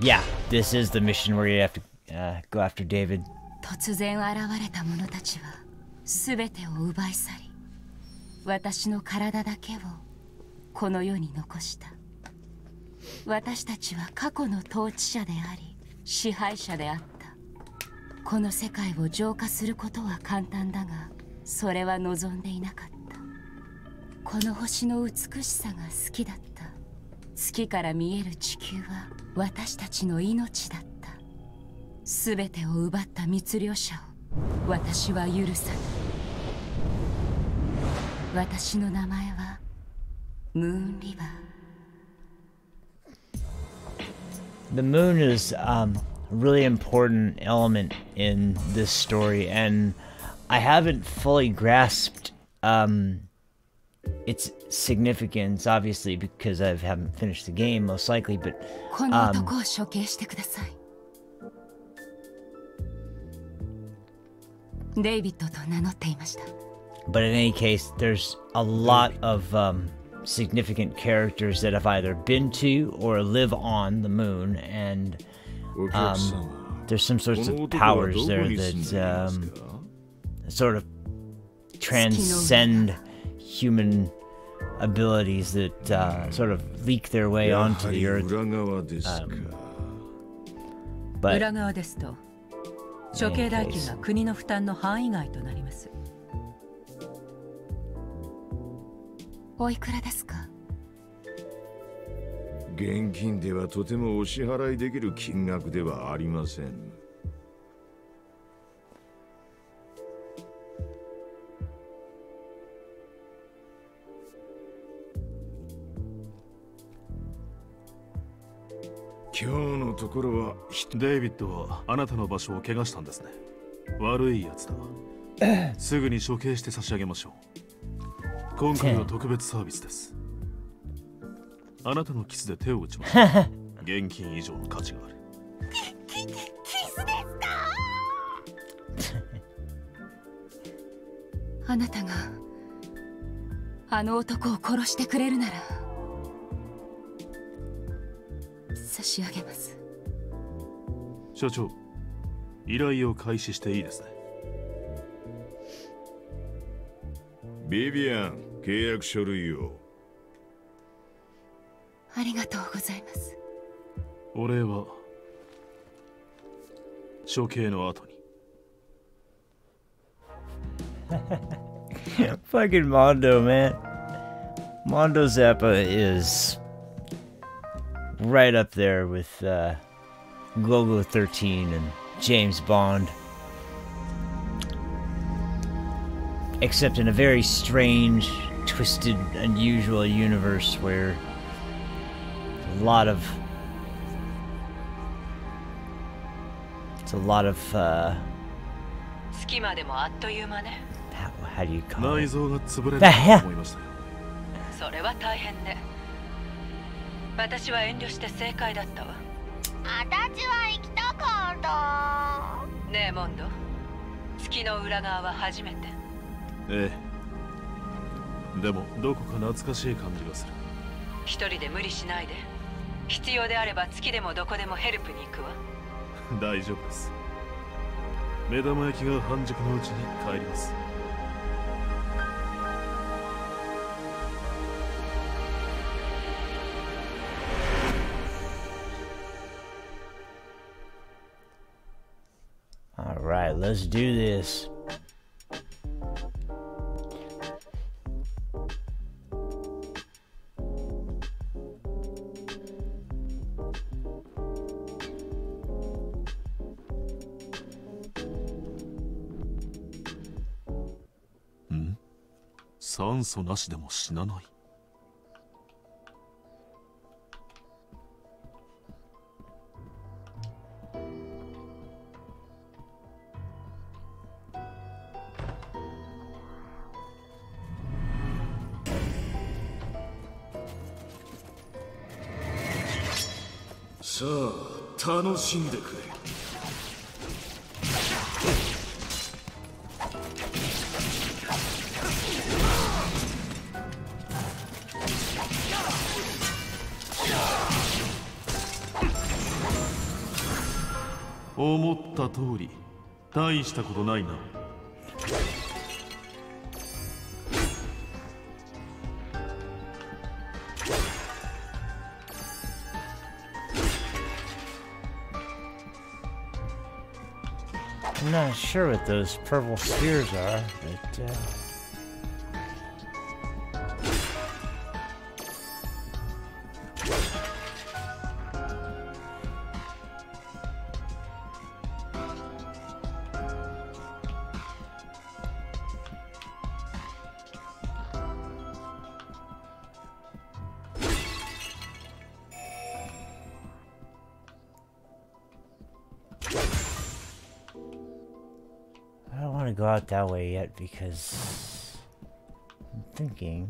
Yeah, this is the mission where you have to go after David. The moon is a really important element in this story, and I haven't fully grasped its significance, obviously, because I haven't finished the game, most likely, but... but in any case, there's a lot of significant characters that have either been to or live on the moon, and there's some sorts of powers there that sort of transcend human abilities that sort of leak their way onto the earth. But Fucking Mondo, man. Mondo Zappa is right up there with Global 13 and James Bond, except in a very strange, twisted, unusual universe where it's a lot of how do you call it? The hell? All right, let's do this. 思った通り、大したことないな。I'm not sure what those purple spheres are, but that way yet, because I'm thinking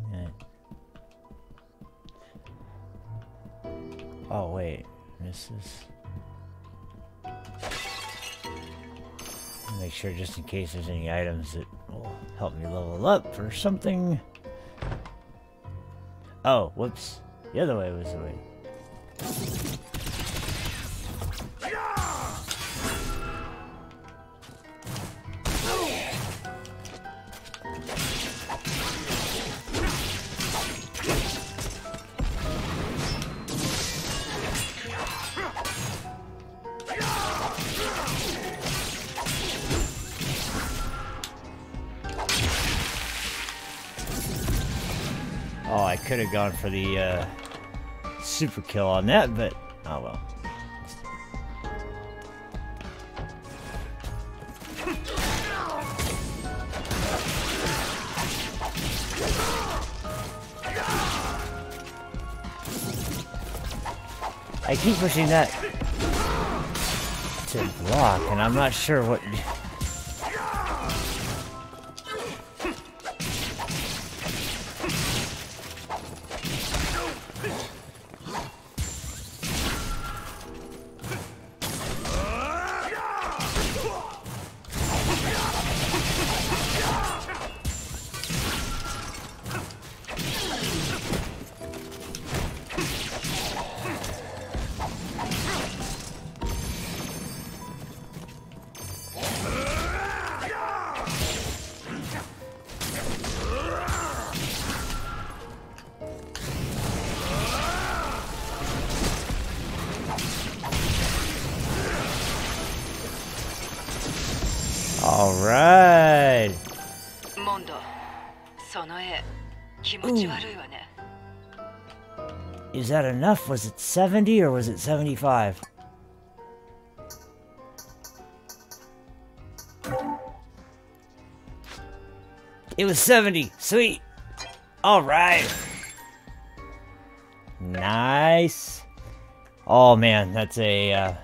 that... Oh wait, this is... Make sure just in case there's any items that will help me level up or something. Oh, whoops. The other way was the way. Could have gone for the super kill on that, but oh well. I keep pushing that to block, and I'm not sure what. Is that enough? Was it 70 or was it 75? It was 70. Sweet. All right. Nice. Oh man, that's a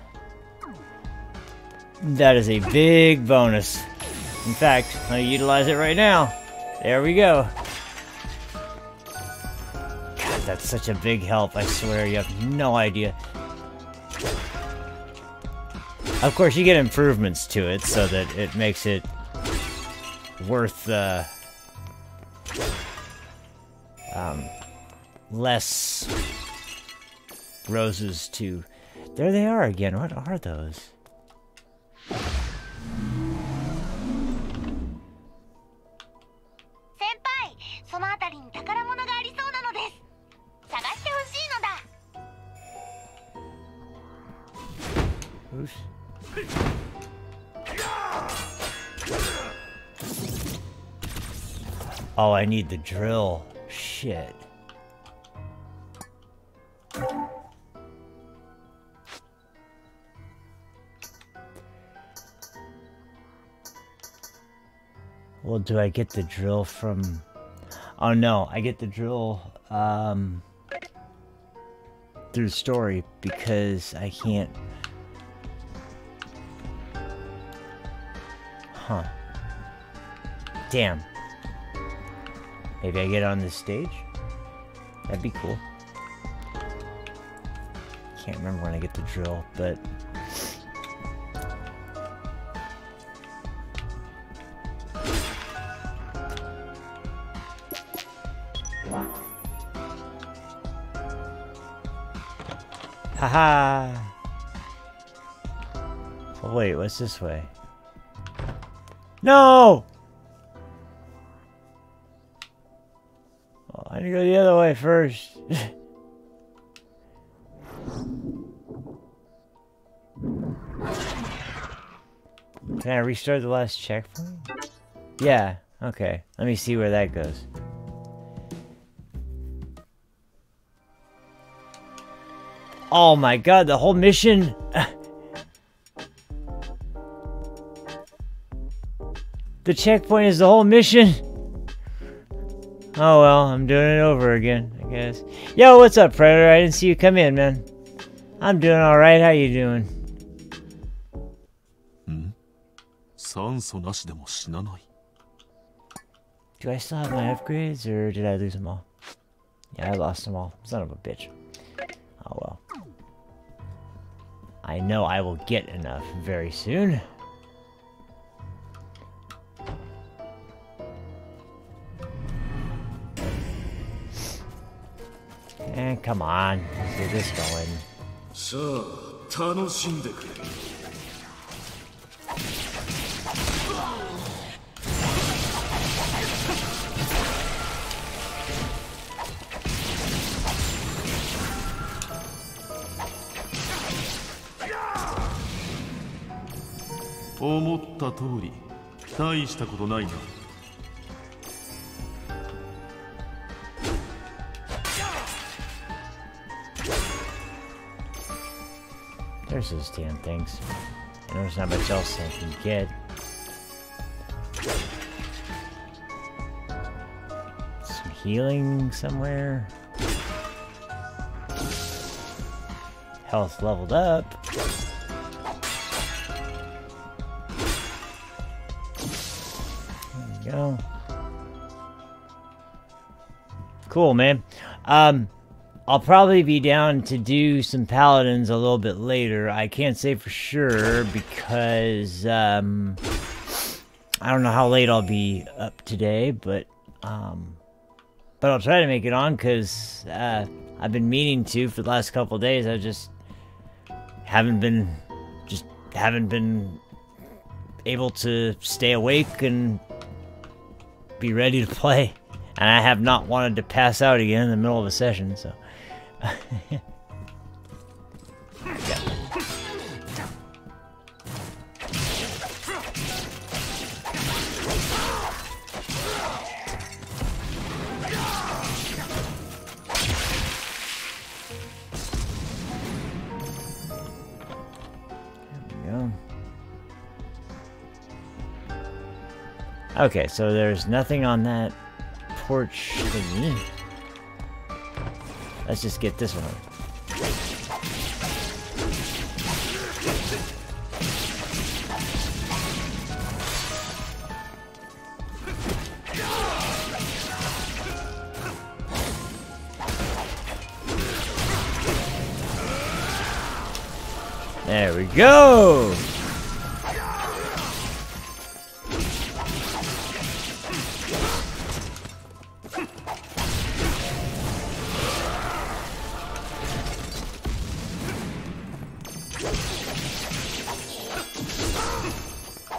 that is a big bonus. In fact, I'll utilize it right now. There we go. That's such a big help, I swear, you have no idea. Of course, you get improvements to it, so that it makes it worth, less roses to... There they are again, what are those? Oh, I need the drill. Shit. Well, do I get the drill from... Oh no, I get the drill through story, because I can't... Huh. Damn. Maybe I get on this stage? That'd be cool. can't remember when I get the drill, but... haha! Oh wait, what's this way? No! Well, I need to go the other way first. Can I restart the last checkpoint? Yeah, okay. Let me see where that goes. Oh my god, the whole mission! The checkpoint is the whole mission! Oh well, I'm doing it over again, I guess. Yo, what's up, Predator? I didn't see you come in, man. I'm doing alright, how you doing? Do I still have my upgrades, or did I lose them all? Yeah, I lost them all. Son of a bitch. Oh well. I know I will get enough very soon. And come on, let's get this going. There's those damn things. And there's not much else I can get. Some healing somewhere. Health leveled up. Go. Cool, man. I'll probably be down to do some Paladins a little bit later. I can't say for sure because I don't know how late I'll be up today, but I'll try to make it on because I've been meaning to for the last couple of days. I just haven't been able to stay awake and be ready to play, and I have not wanted to pass out again in the middle of a session, so yeah. Okay, so there's nothing on that porch thingy. Let's just get this one. There we go!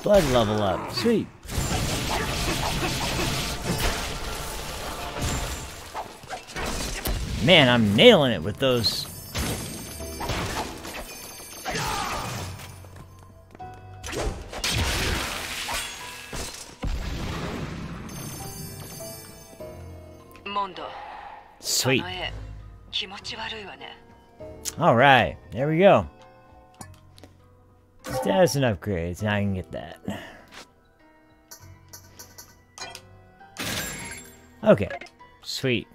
Blood level up. Sweet. Man, I'm nailing it with those. Mondo. Sweet. Alright, there we go. Status and upgrades, now I can get that. Okay, sweet.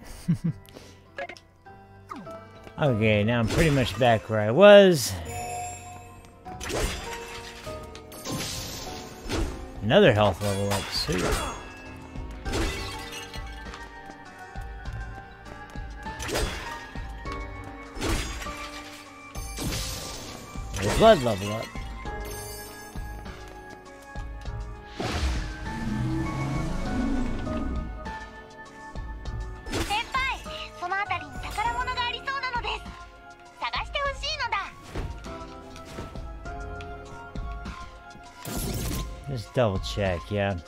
Okay, now I'm pretty much back where I was. Another health level up, sweet. Cowboy Blood level up. Just double check, yeah.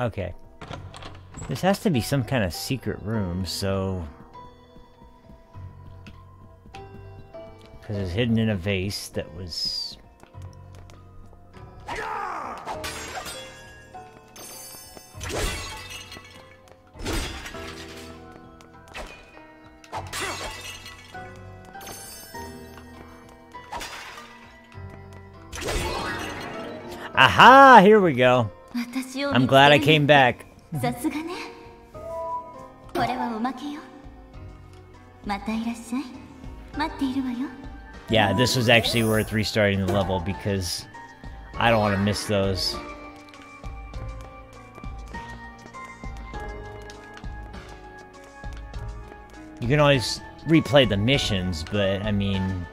Okay. This has to be some kind of secret room, so... Because it's hidden in a vase that was... Aha! Here we go! I'm glad I came back. Yeah, this was actually worth restarting the level because I don't want to miss those. You can always replay the missions, but I mean,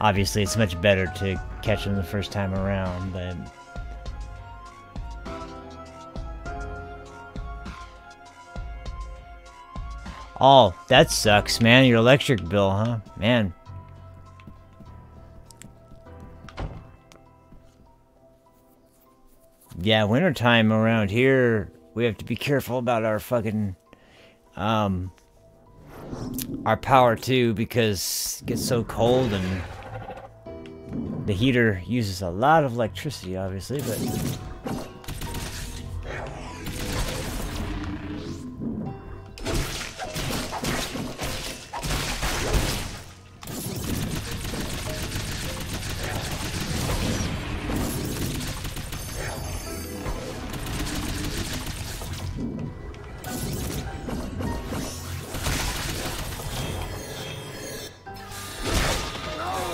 obviously it's much better to catch them the first time around, but... Oh, that sucks, man. Your electric bill, huh? Man. Yeah, wintertime around here, we have to be careful about our fucking, our power too, because it gets so cold and the heater uses a lot of electricity, obviously, but...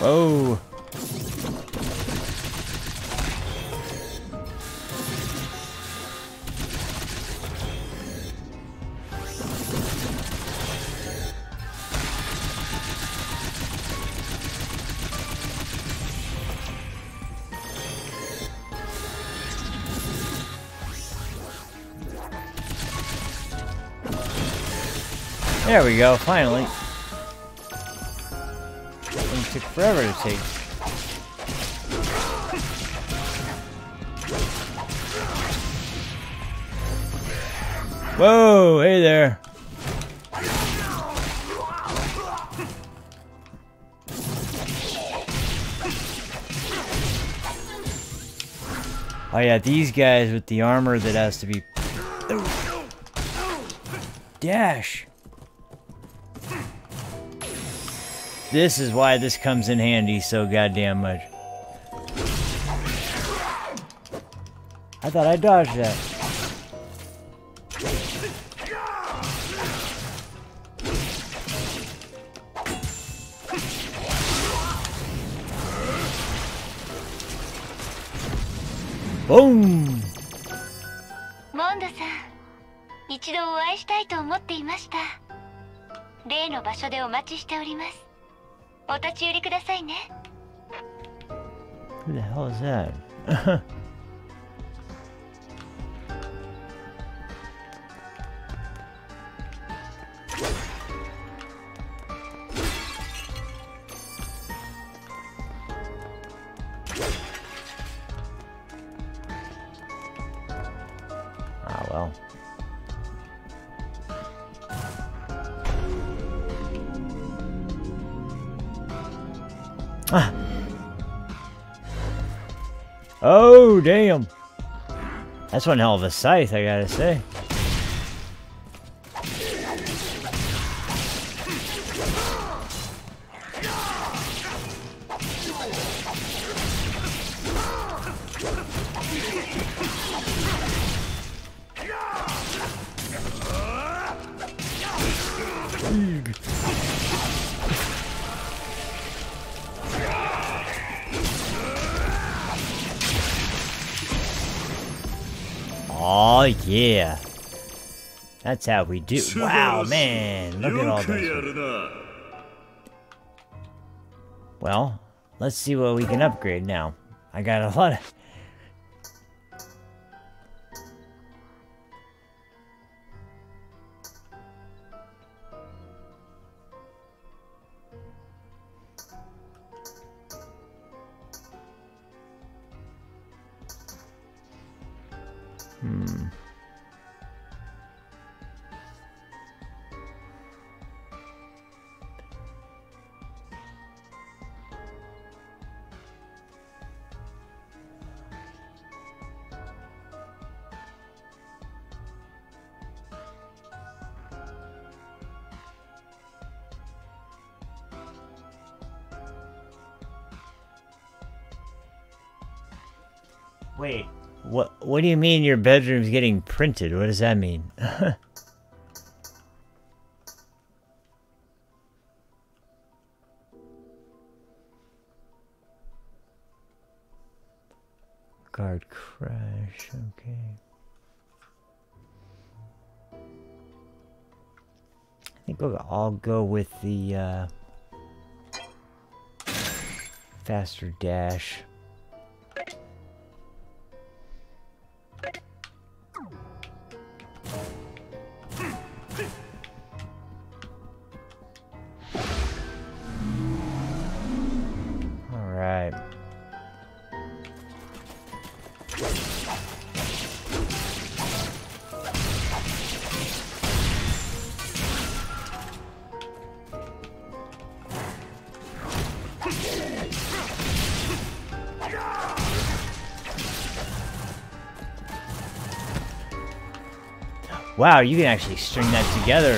Oh. There we go, finally. Took forever to take. Whoa, hey there. Oh yeah, these guys with the armor that has to be... Dash. This is why this comes in handy so goddamn much. I thought I dodged that. Boom! Mondo-san, 一度お会いしたいと思っていました。例の場所でお待ちしております。Who the hell is that? Ah, well. Ah. Oh, damn. That's one hell of a scythe, I gotta say. Oh yeah. That's how we do. Wow, man. Look at all this. Well, let's see what we can upgrade now. I got a lot of... Wait, what do you mean your bedroom's getting printed? What does that mean? Guard crash, okay. I think we'll all go with the faster dash. Wow, you can actually string that together.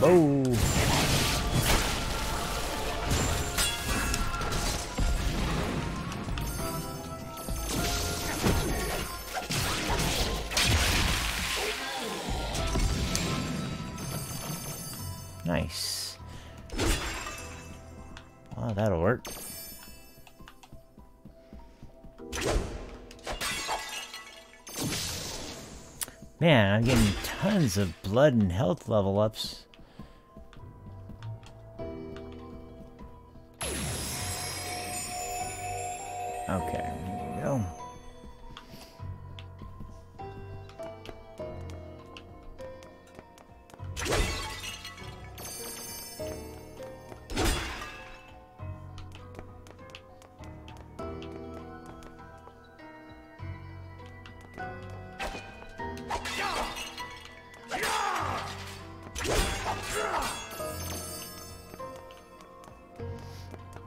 Whoa. I'm getting tons of blood and health level ups. Okay, here we go.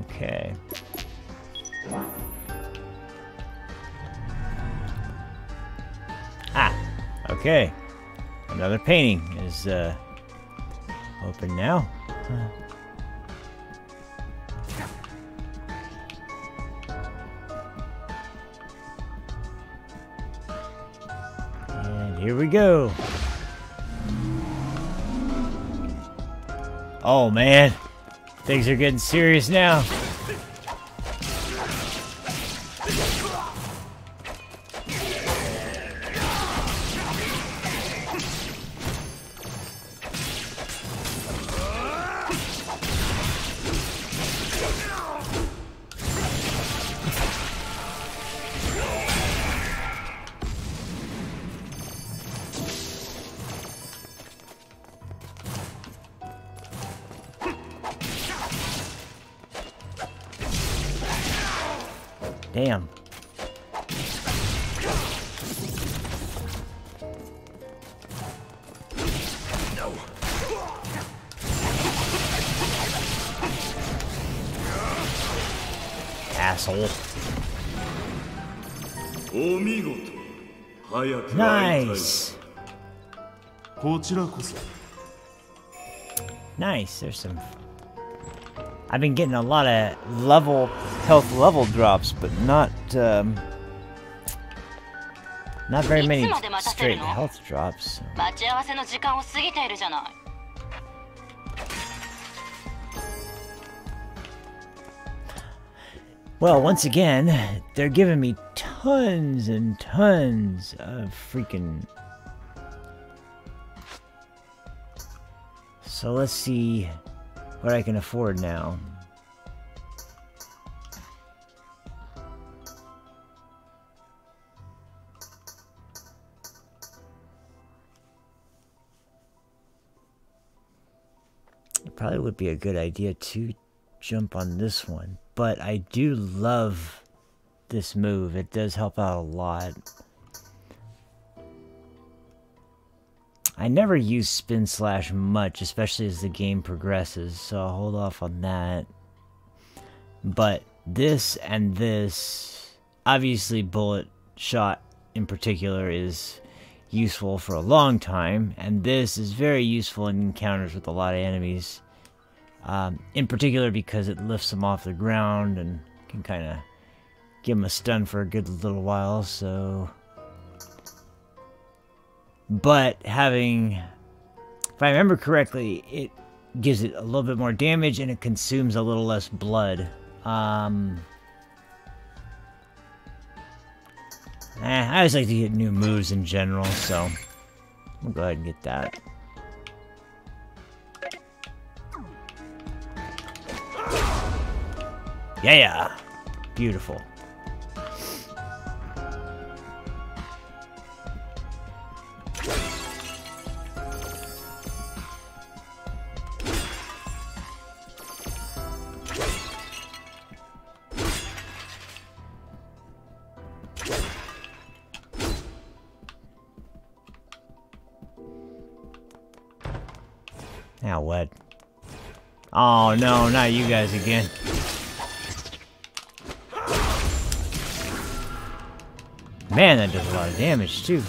Okay. Ah, okay. Another painting is open now. And here we go. Oh man, things are getting serious now. Damn. No. Asshole. Nice. Nice. There's some. I've been getting a lot of health level drops, but not Not very many straight health drops. Well, once again, they're giving me tons and tons of freaking... So let's see what I can afford now. It probably would be a good idea to jump on this one, but I do love this move. It does help out a lot. I never use spin slash much, especially as the game progresses, so I'll hold off on that. But this and this, obviously bullet shot in particular is useful for a long time, and this is very useful in encounters with a lot of enemies. In particular because it lifts them off the ground and can kind of give them a stun for a good little while, so... But having, if I remember correctly, it gives it a little bit more damage and it consumes a little less blood. I always like to get new moves in general, so we'll go ahead and get that. Yeah, beautiful. Now what? Oh no, not you guys again. Man, that does a lot of damage too.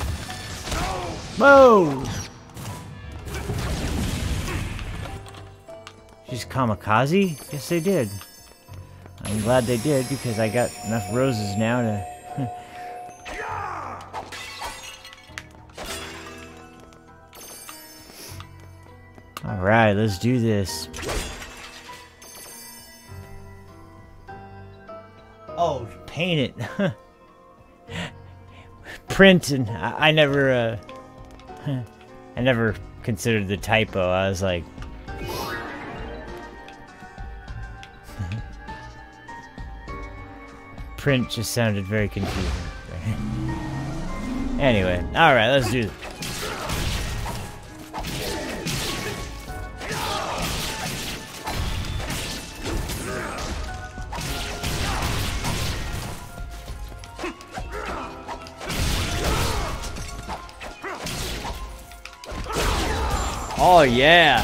Whoa! Just kamikaze? Yes, they did. I'm glad they did because I got enough roses now to... Alright, let's do this. Oh, paint it. Print, and I never I never considered the typo. I was like print just sounded very confusing. Anyway, all right, let's do this. Oh, yeah.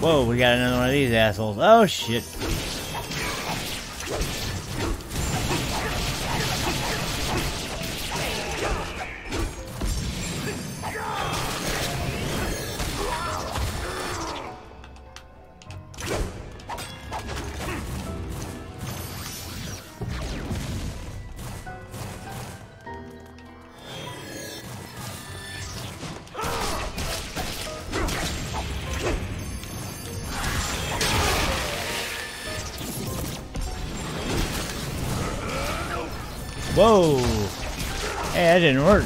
Whoa, we got another one of these assholes. Oh, shit. Whoa! Hey, that didn't work.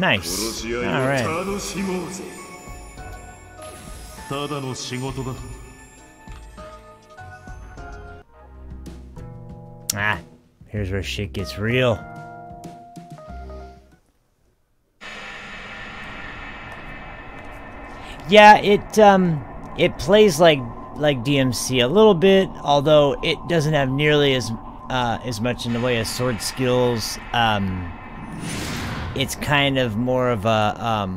Nice. All right. Ah, here's where shit gets real. Yeah, it plays like DMC a little bit, although it doesn't have nearly as as much in the way of sword skills. It's kind of more of a,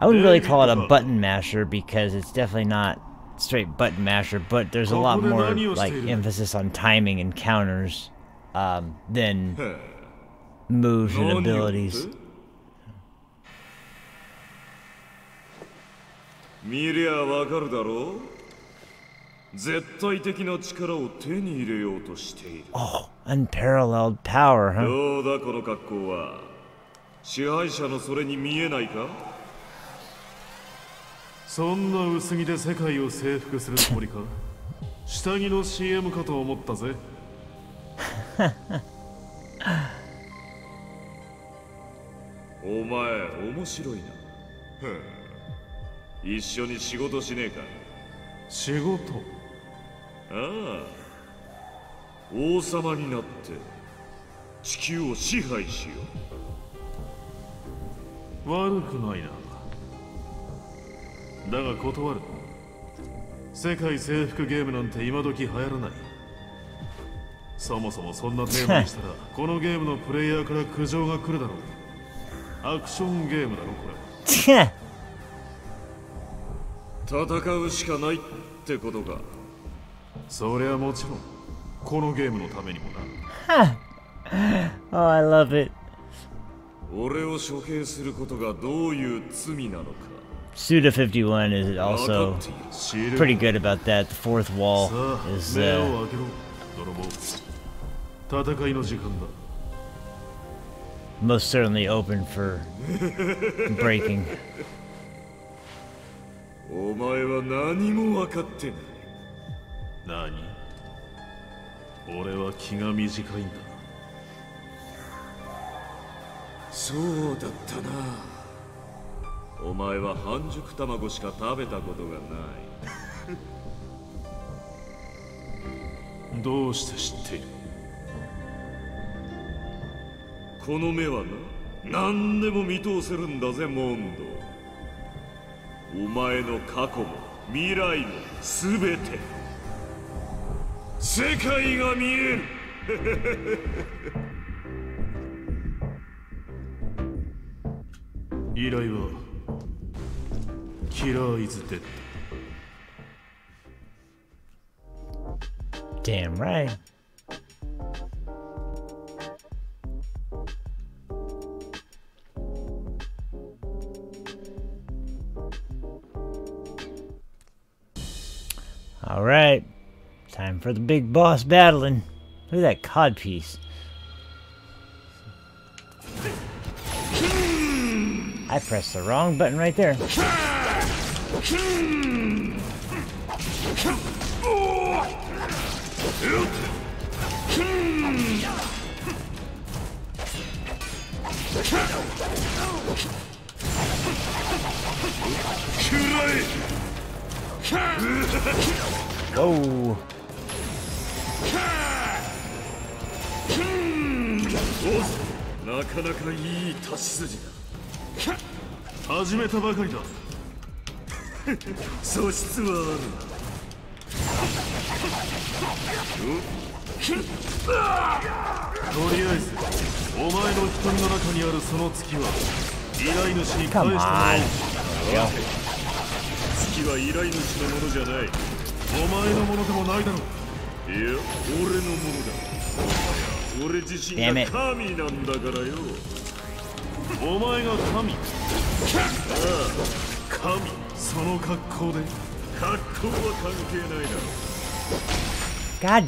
I wouldn't really call it a button masher, because it's definitely not straight button masher, but there's a lot more like emphasis on timing and counters than moves and abilities. Oh, unparalleled power, huh? Oh, I love it. Suda51 is also pretty good about that. The fourth wall is most certainly open for breaking. Killer is Dead. Damn right. All right, time for the big boss battling. Look at that cod piece. I pressed the wrong button right there. Oh. Come on. Damn it. God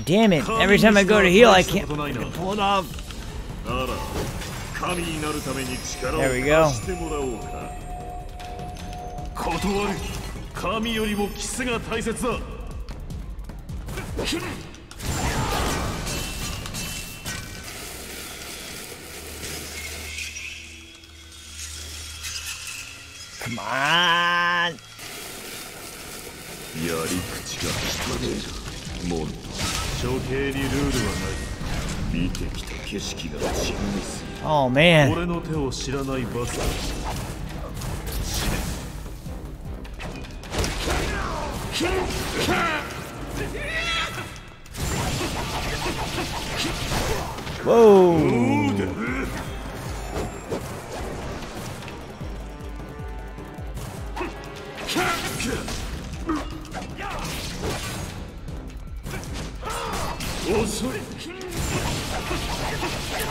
damn it! Every time I go to heal, I can't pull it off. There we go. Come on. Oh man. Whoa!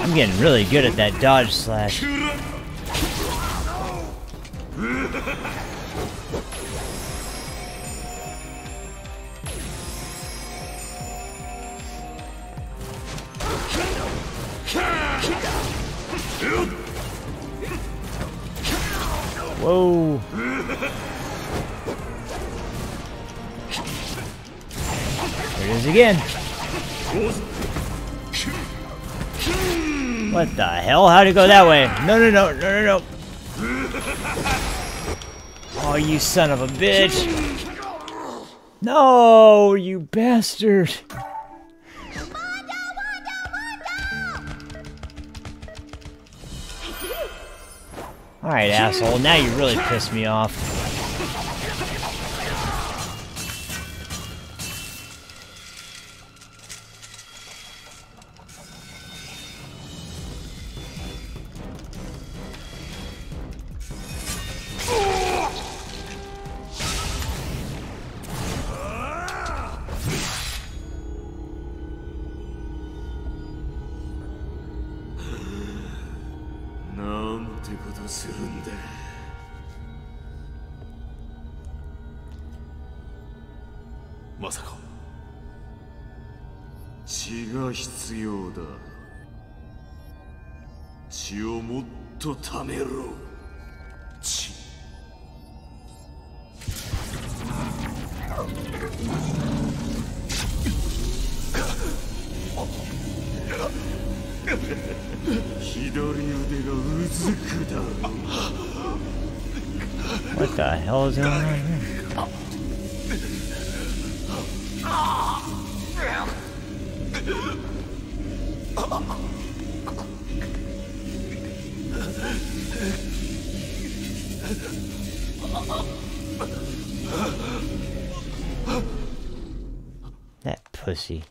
I'm getting really good at that dodge slash. Whoa! There it is again. What the hell? How'd it go that way? No, no, no, no, no, no. Oh, you son of a bitch. No, you bastard. Alright, asshole, now you really pissed me off. What the hell is going on here? That pussy.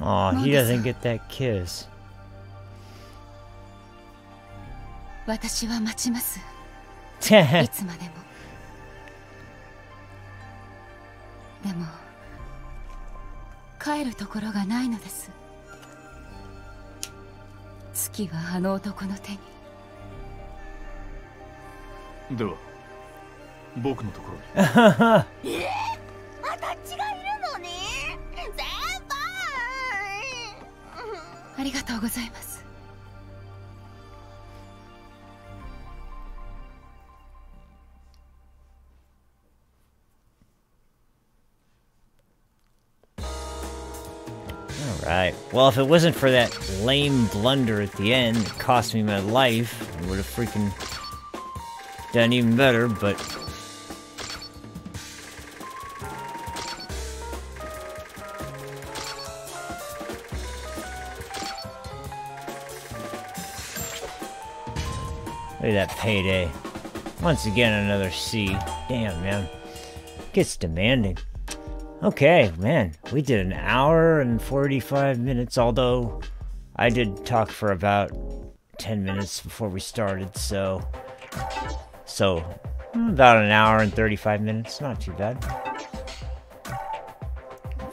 Aw, he doesn't get that kiss. Alright, well, if it wasn't for that lame blunder at the end that cost me my life, I would have freaking done even better, but... Look at that payday. Once again, another C. Damn, man. Gets demanding. Okay, man, we did an hour and 45 minutes, although I did talk for about 10 minutes before we started, so about an hour and 35 minutes, not too bad.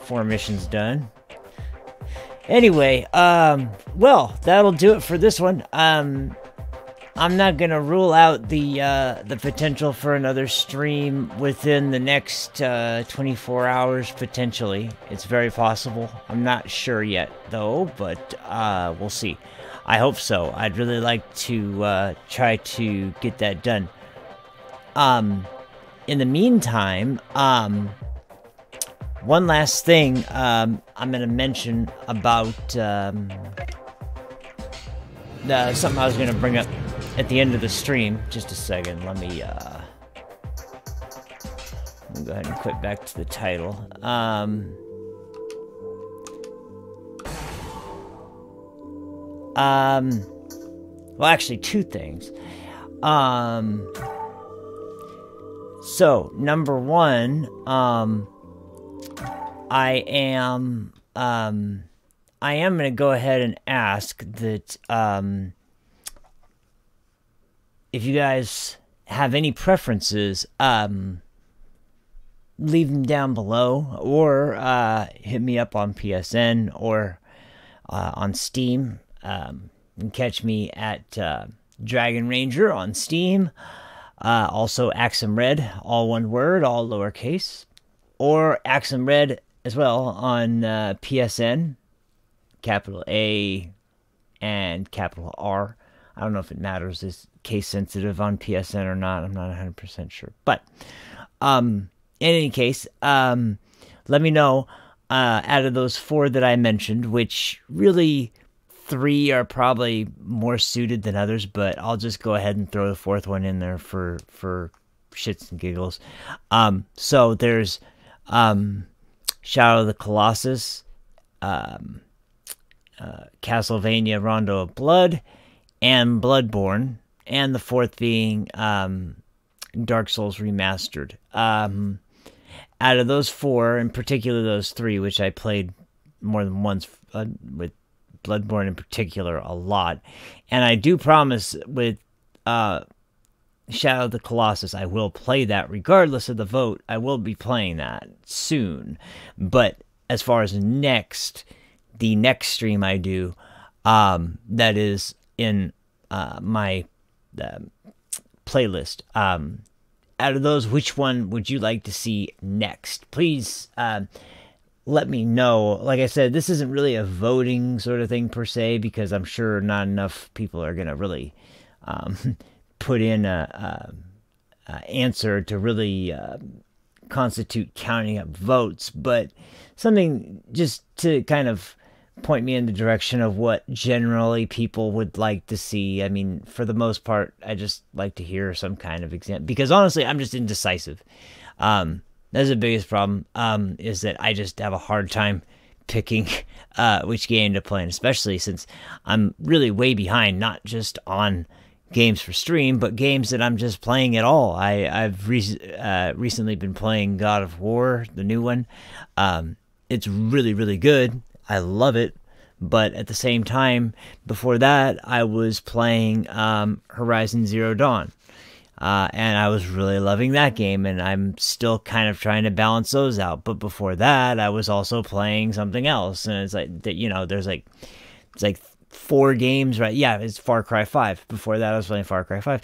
4 missions done. Anyway, well, that'll do it for this one. I'm not gonna rule out the potential for another stream within the next 24 hours, potentially. It's very possible. I'm not sure yet, though, but we'll see. I hope so. I'd really like to try to get that done. in the meantime, one last thing I'm going to mention about something I was going to bring up at the end of the stream. Just a second, let me go ahead and click back to the title. Well, actually, two things. So, number one, I am going to go ahead and ask that, if you guys have any preferences, leave them down below, or, hit me up on PSN, or, on Steam. You can catch me at, Dragon Ranger on Steam, also Axum Red, all one word, all lowercase, or Axum Red as well on PSN, capital A and capital R. I don't know if it matters, it's case sensitive on PSN or not. I'm not 100% sure. But in any case, let me know out of those four that I mentioned, which really three are probably more suited than others, but I'll just go ahead and throw the fourth one in there for shits and giggles. So there's Shadow of the Colossus, Castlevania, Rondo of Blood, and Bloodborne, and the fourth being Dark Souls Remastered. Out of those four, in particular those three, which I played more than once, with Bloodborne in particular a lot, and I do promise with Shadow of the Colossus, I will play that regardless of the vote. I will be playing that soon. But as far as the next stream I do, that is in my playlist. Out of those, which one would you like to see next? Please let me know. Like I said, this isn't really a voting sort of thing per se, because I'm sure not enough people are going to really put in a answer to really constitute counting up votes, but something just to kind of point me in the direction of what generally people would like to see. I mean, for the most part, I just like to hear some kind of example, because honestly, I'm just indecisive. That's the biggest problem, is that I just have a hard time picking which game to play, and especially since I'm really way behind, not just on games for stream, but games that I'm just playing at all. I've recently been playing God of War, the new one. It's really, really good. I love it. But at the same time, before that, I was playing Horizon Zero Dawn. And I was really loving that game, and I'm still kind of trying to balance those out. But before that, I was also playing something else. And it's like, you know, there's like, it's like four games, right? Yeah, it's Far Cry 5. Before that, I was playing Far Cry 5.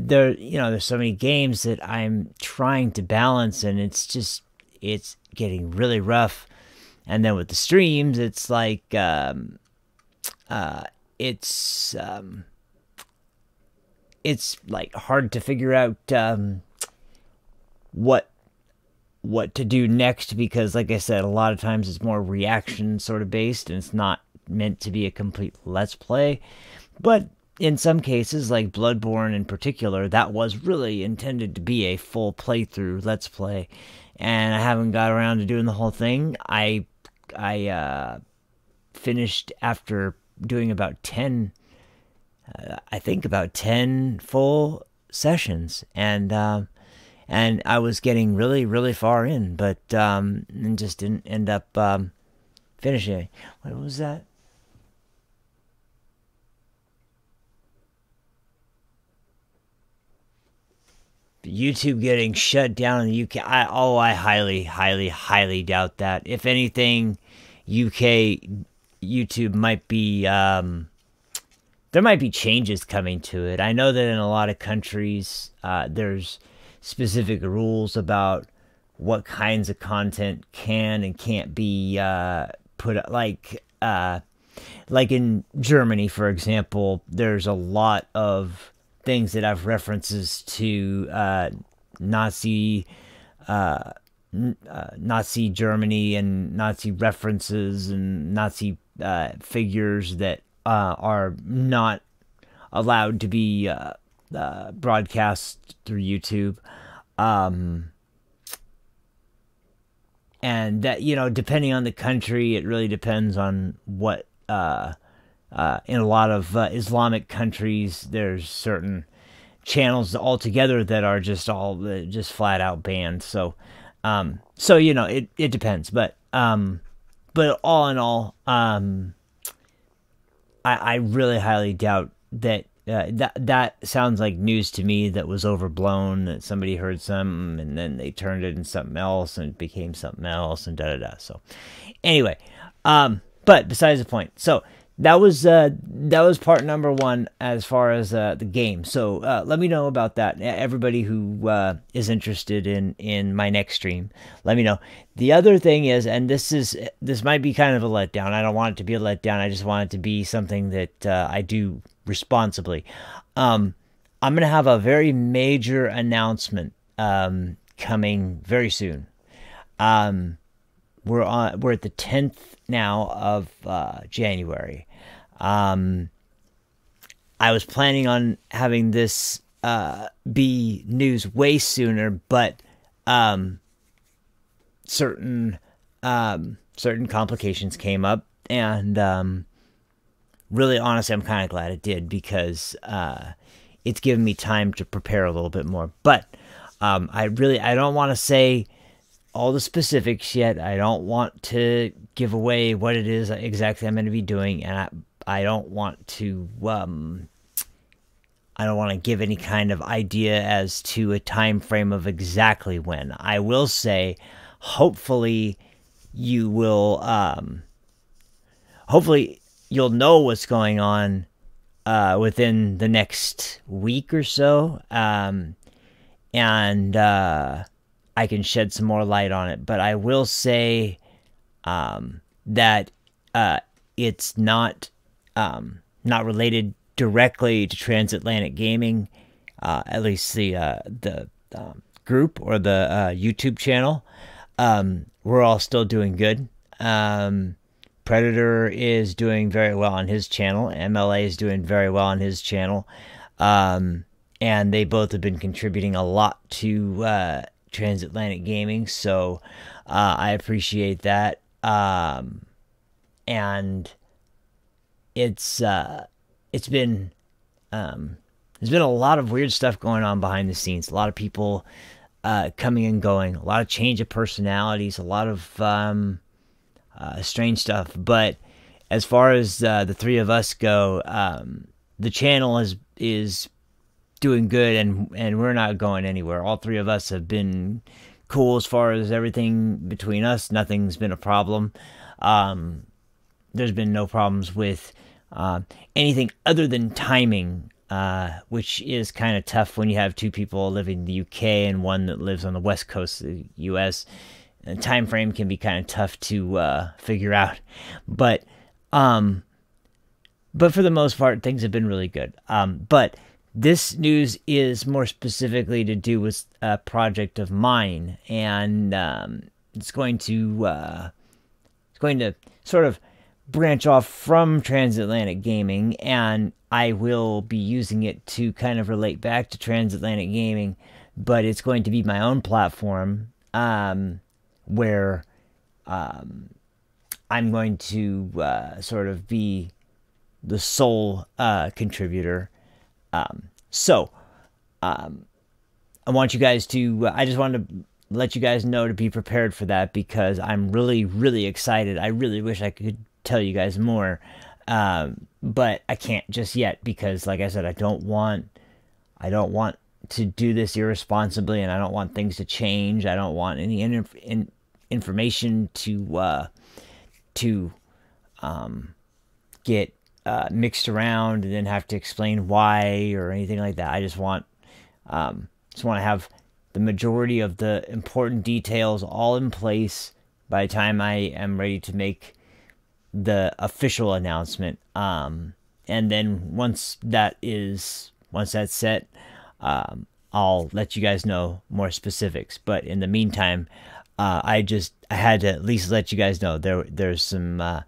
There, you know, there's so many games that I'm trying to balance, and it's just, it's getting really rough. And then with the streams, it's like, it's like hard to figure out what to do next, because like I said, a lot of times it's more reaction sort of based, and it's not meant to be a complete let's play. But in some cases, like Bloodborne in particular, that was really intended to be a full playthrough let's play, and I haven't got around to doing the whole thing. I finished after doing about 10 I think about 10 full sessions, and I was getting really, really far in, but and just didn't end up finishing. What was that? YouTube getting shut down in the UK. I highly, highly, highly doubt that. If anything, UK YouTube might be. There might be changes coming to it. I know that in a lot of countries, there's specific rules about what kinds of content can and can't be put up. Like in Germany, for example, there's a lot of things that have references to Nazi Germany and Nazi references and Nazi figures that are not allowed to be broadcast through YouTube. And that, you know, depending on the country, it really depends on what, in a lot of Islamic countries, there's certain channels altogether that are just all just flat out banned. So, so, you know, it depends, but all in all, I really highly doubt that, that sounds like news to me that was overblown, that somebody heard something and then they turned it into something else and it became something else and da-da-da. So anyway, but besides the point, so that was part number one as far as the game. So let me know about that. Everybody who is interested in my next stream, let me know. The other thing is, and this might be kind of a letdown. I don't want it to be a letdown. I just want it to be something that I do responsibly. I'm gonna have a very major announcement coming very soon. We're at the 10th now of January. I was planning on having this be news way sooner, but certain complications came up, and really, honestly, I'm kind of glad it did, because it's given me time to prepare a little bit more. But I don't want to say all the specifics yet. I don't want to give away what it is exactly I'm going to be doing, and I don't want to I don't want to give any kind of idea as to a time frame of exactly when. I will say, hopefully you will hopefully you'll know what's going on within the next week or so, and I can shed some more light on it. But I will say that it's not not related directly to Transatlantic Gaming, at least the group or the YouTube channel. We're all still doing good. Predator is doing very well on his channel. MLA is doing very well on his channel, and they both have been contributing a lot to Transatlantic Gaming, so I appreciate that. And it's been a lot of weird stuff going on behind the scenes. A lot of people coming and going, a lot of change of personalities, a lot of strange stuff. But as far as the three of us go, the channel is doing good, and we're not going anywhere. All three of us have been cool as far as everything between us. Nothing's been a problem. There's been no problems with anything other than timing, which is kind of tough when you have two people living in the UK and one that lives on the west coast of the US. The time frame can be kind of tough to figure out, but for the most part, things have been really good. But this news is more specifically to do with a project of mine, and it's going to sort of branch off from Transatlantic Gaming, and I will be using it to kind of relate back to Transatlantic Gaming, but it's going to be my own platform, where I'm going to sort of be the sole contributor. I want you guys to, I just wanted to let you guys know to be prepared for that, because I'm really, really excited. I really wish I could tell you guys more, but I can't just yet, because like I said, I don't want to do this irresponsibly, and I don't want things to change. I don't want any information to get mixed around and then have to explain why or anything like that. I just want to have the majority of the important details all in place by the time I am ready to make the official announcement. And then once that's set, I'll let you guys know more specifics. But in the meantime, I had to at least let you guys know there's some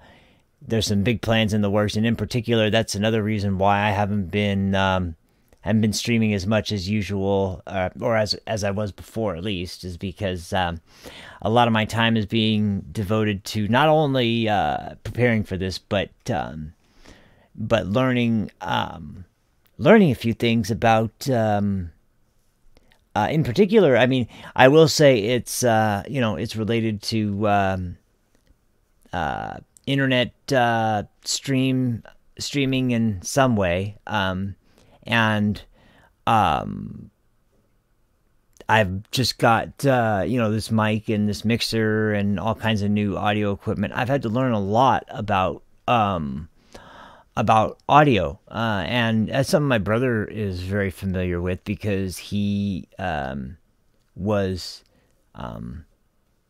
big plans in the works, and in particular, that's another reason why I haven't been streaming as much as usual, or as I was before, at least, is because a lot of my time is being devoted to not only preparing for this, but learning a few things about. In particular, I mean, I will say it's you know, it's related to internet streaming in some way. I've just got, you know, this mic and this mixer and all kinds of new audio equipment. I've had to learn a lot about audio. And that's something my brother is very familiar with, because he, was,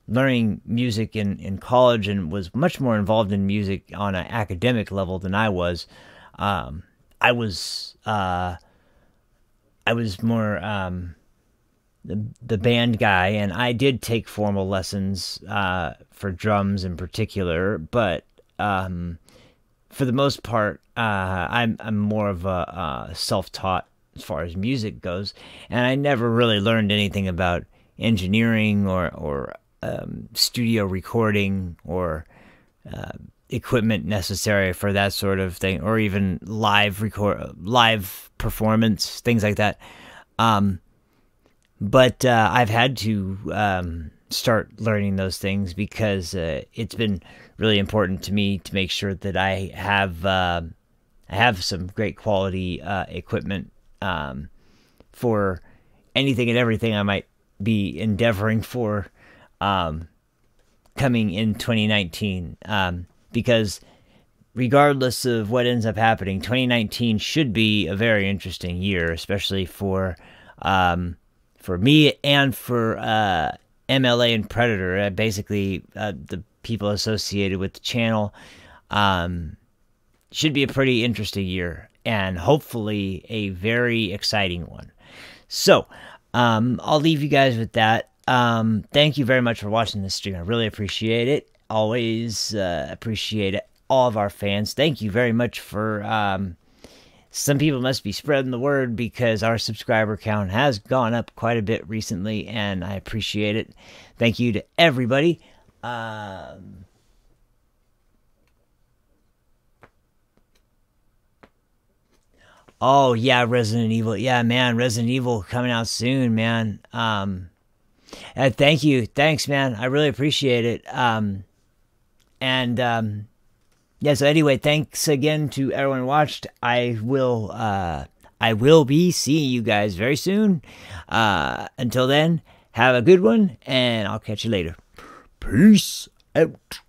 learning music in college and was much more involved in music on an academic level than I was. I was more the band guy, and I did take formal lessons for drums in particular. But for the most part, I'm more of a self-taught as far as music goes, and I never really learned anything about engineering or studio recording or equipment necessary for that sort of thing, or even live performance, things like that. But I've had to start learning those things, because it's been really important to me to make sure that I have some great quality equipment for anything and everything I might be endeavoring for coming in 2019. Because regardless of what ends up happening, 2019 should be a very interesting year, especially for me and for MLA and Predator, basically the people associated with the channel. Should be a pretty interesting year, and hopefully a very exciting one. So I'll leave you guys with that. Thank you very much for watching this stream. I really appreciate it. Always appreciate it, all of our fans. Thank you very much for some people must be spreading the word, because our subscriber count has gone up quite a bit recently, and I appreciate it. Thank you to everybody. Oh yeah, Resident Evil. Yeah, man, Resident Evil coming out soon, man. Thank you. Thanks, man. I really appreciate it. Yeah, so anyway, thanks again to everyone who watched. I will be seeing you guys very soon. Until then, have a good one, and I'll catch you later. Peace out.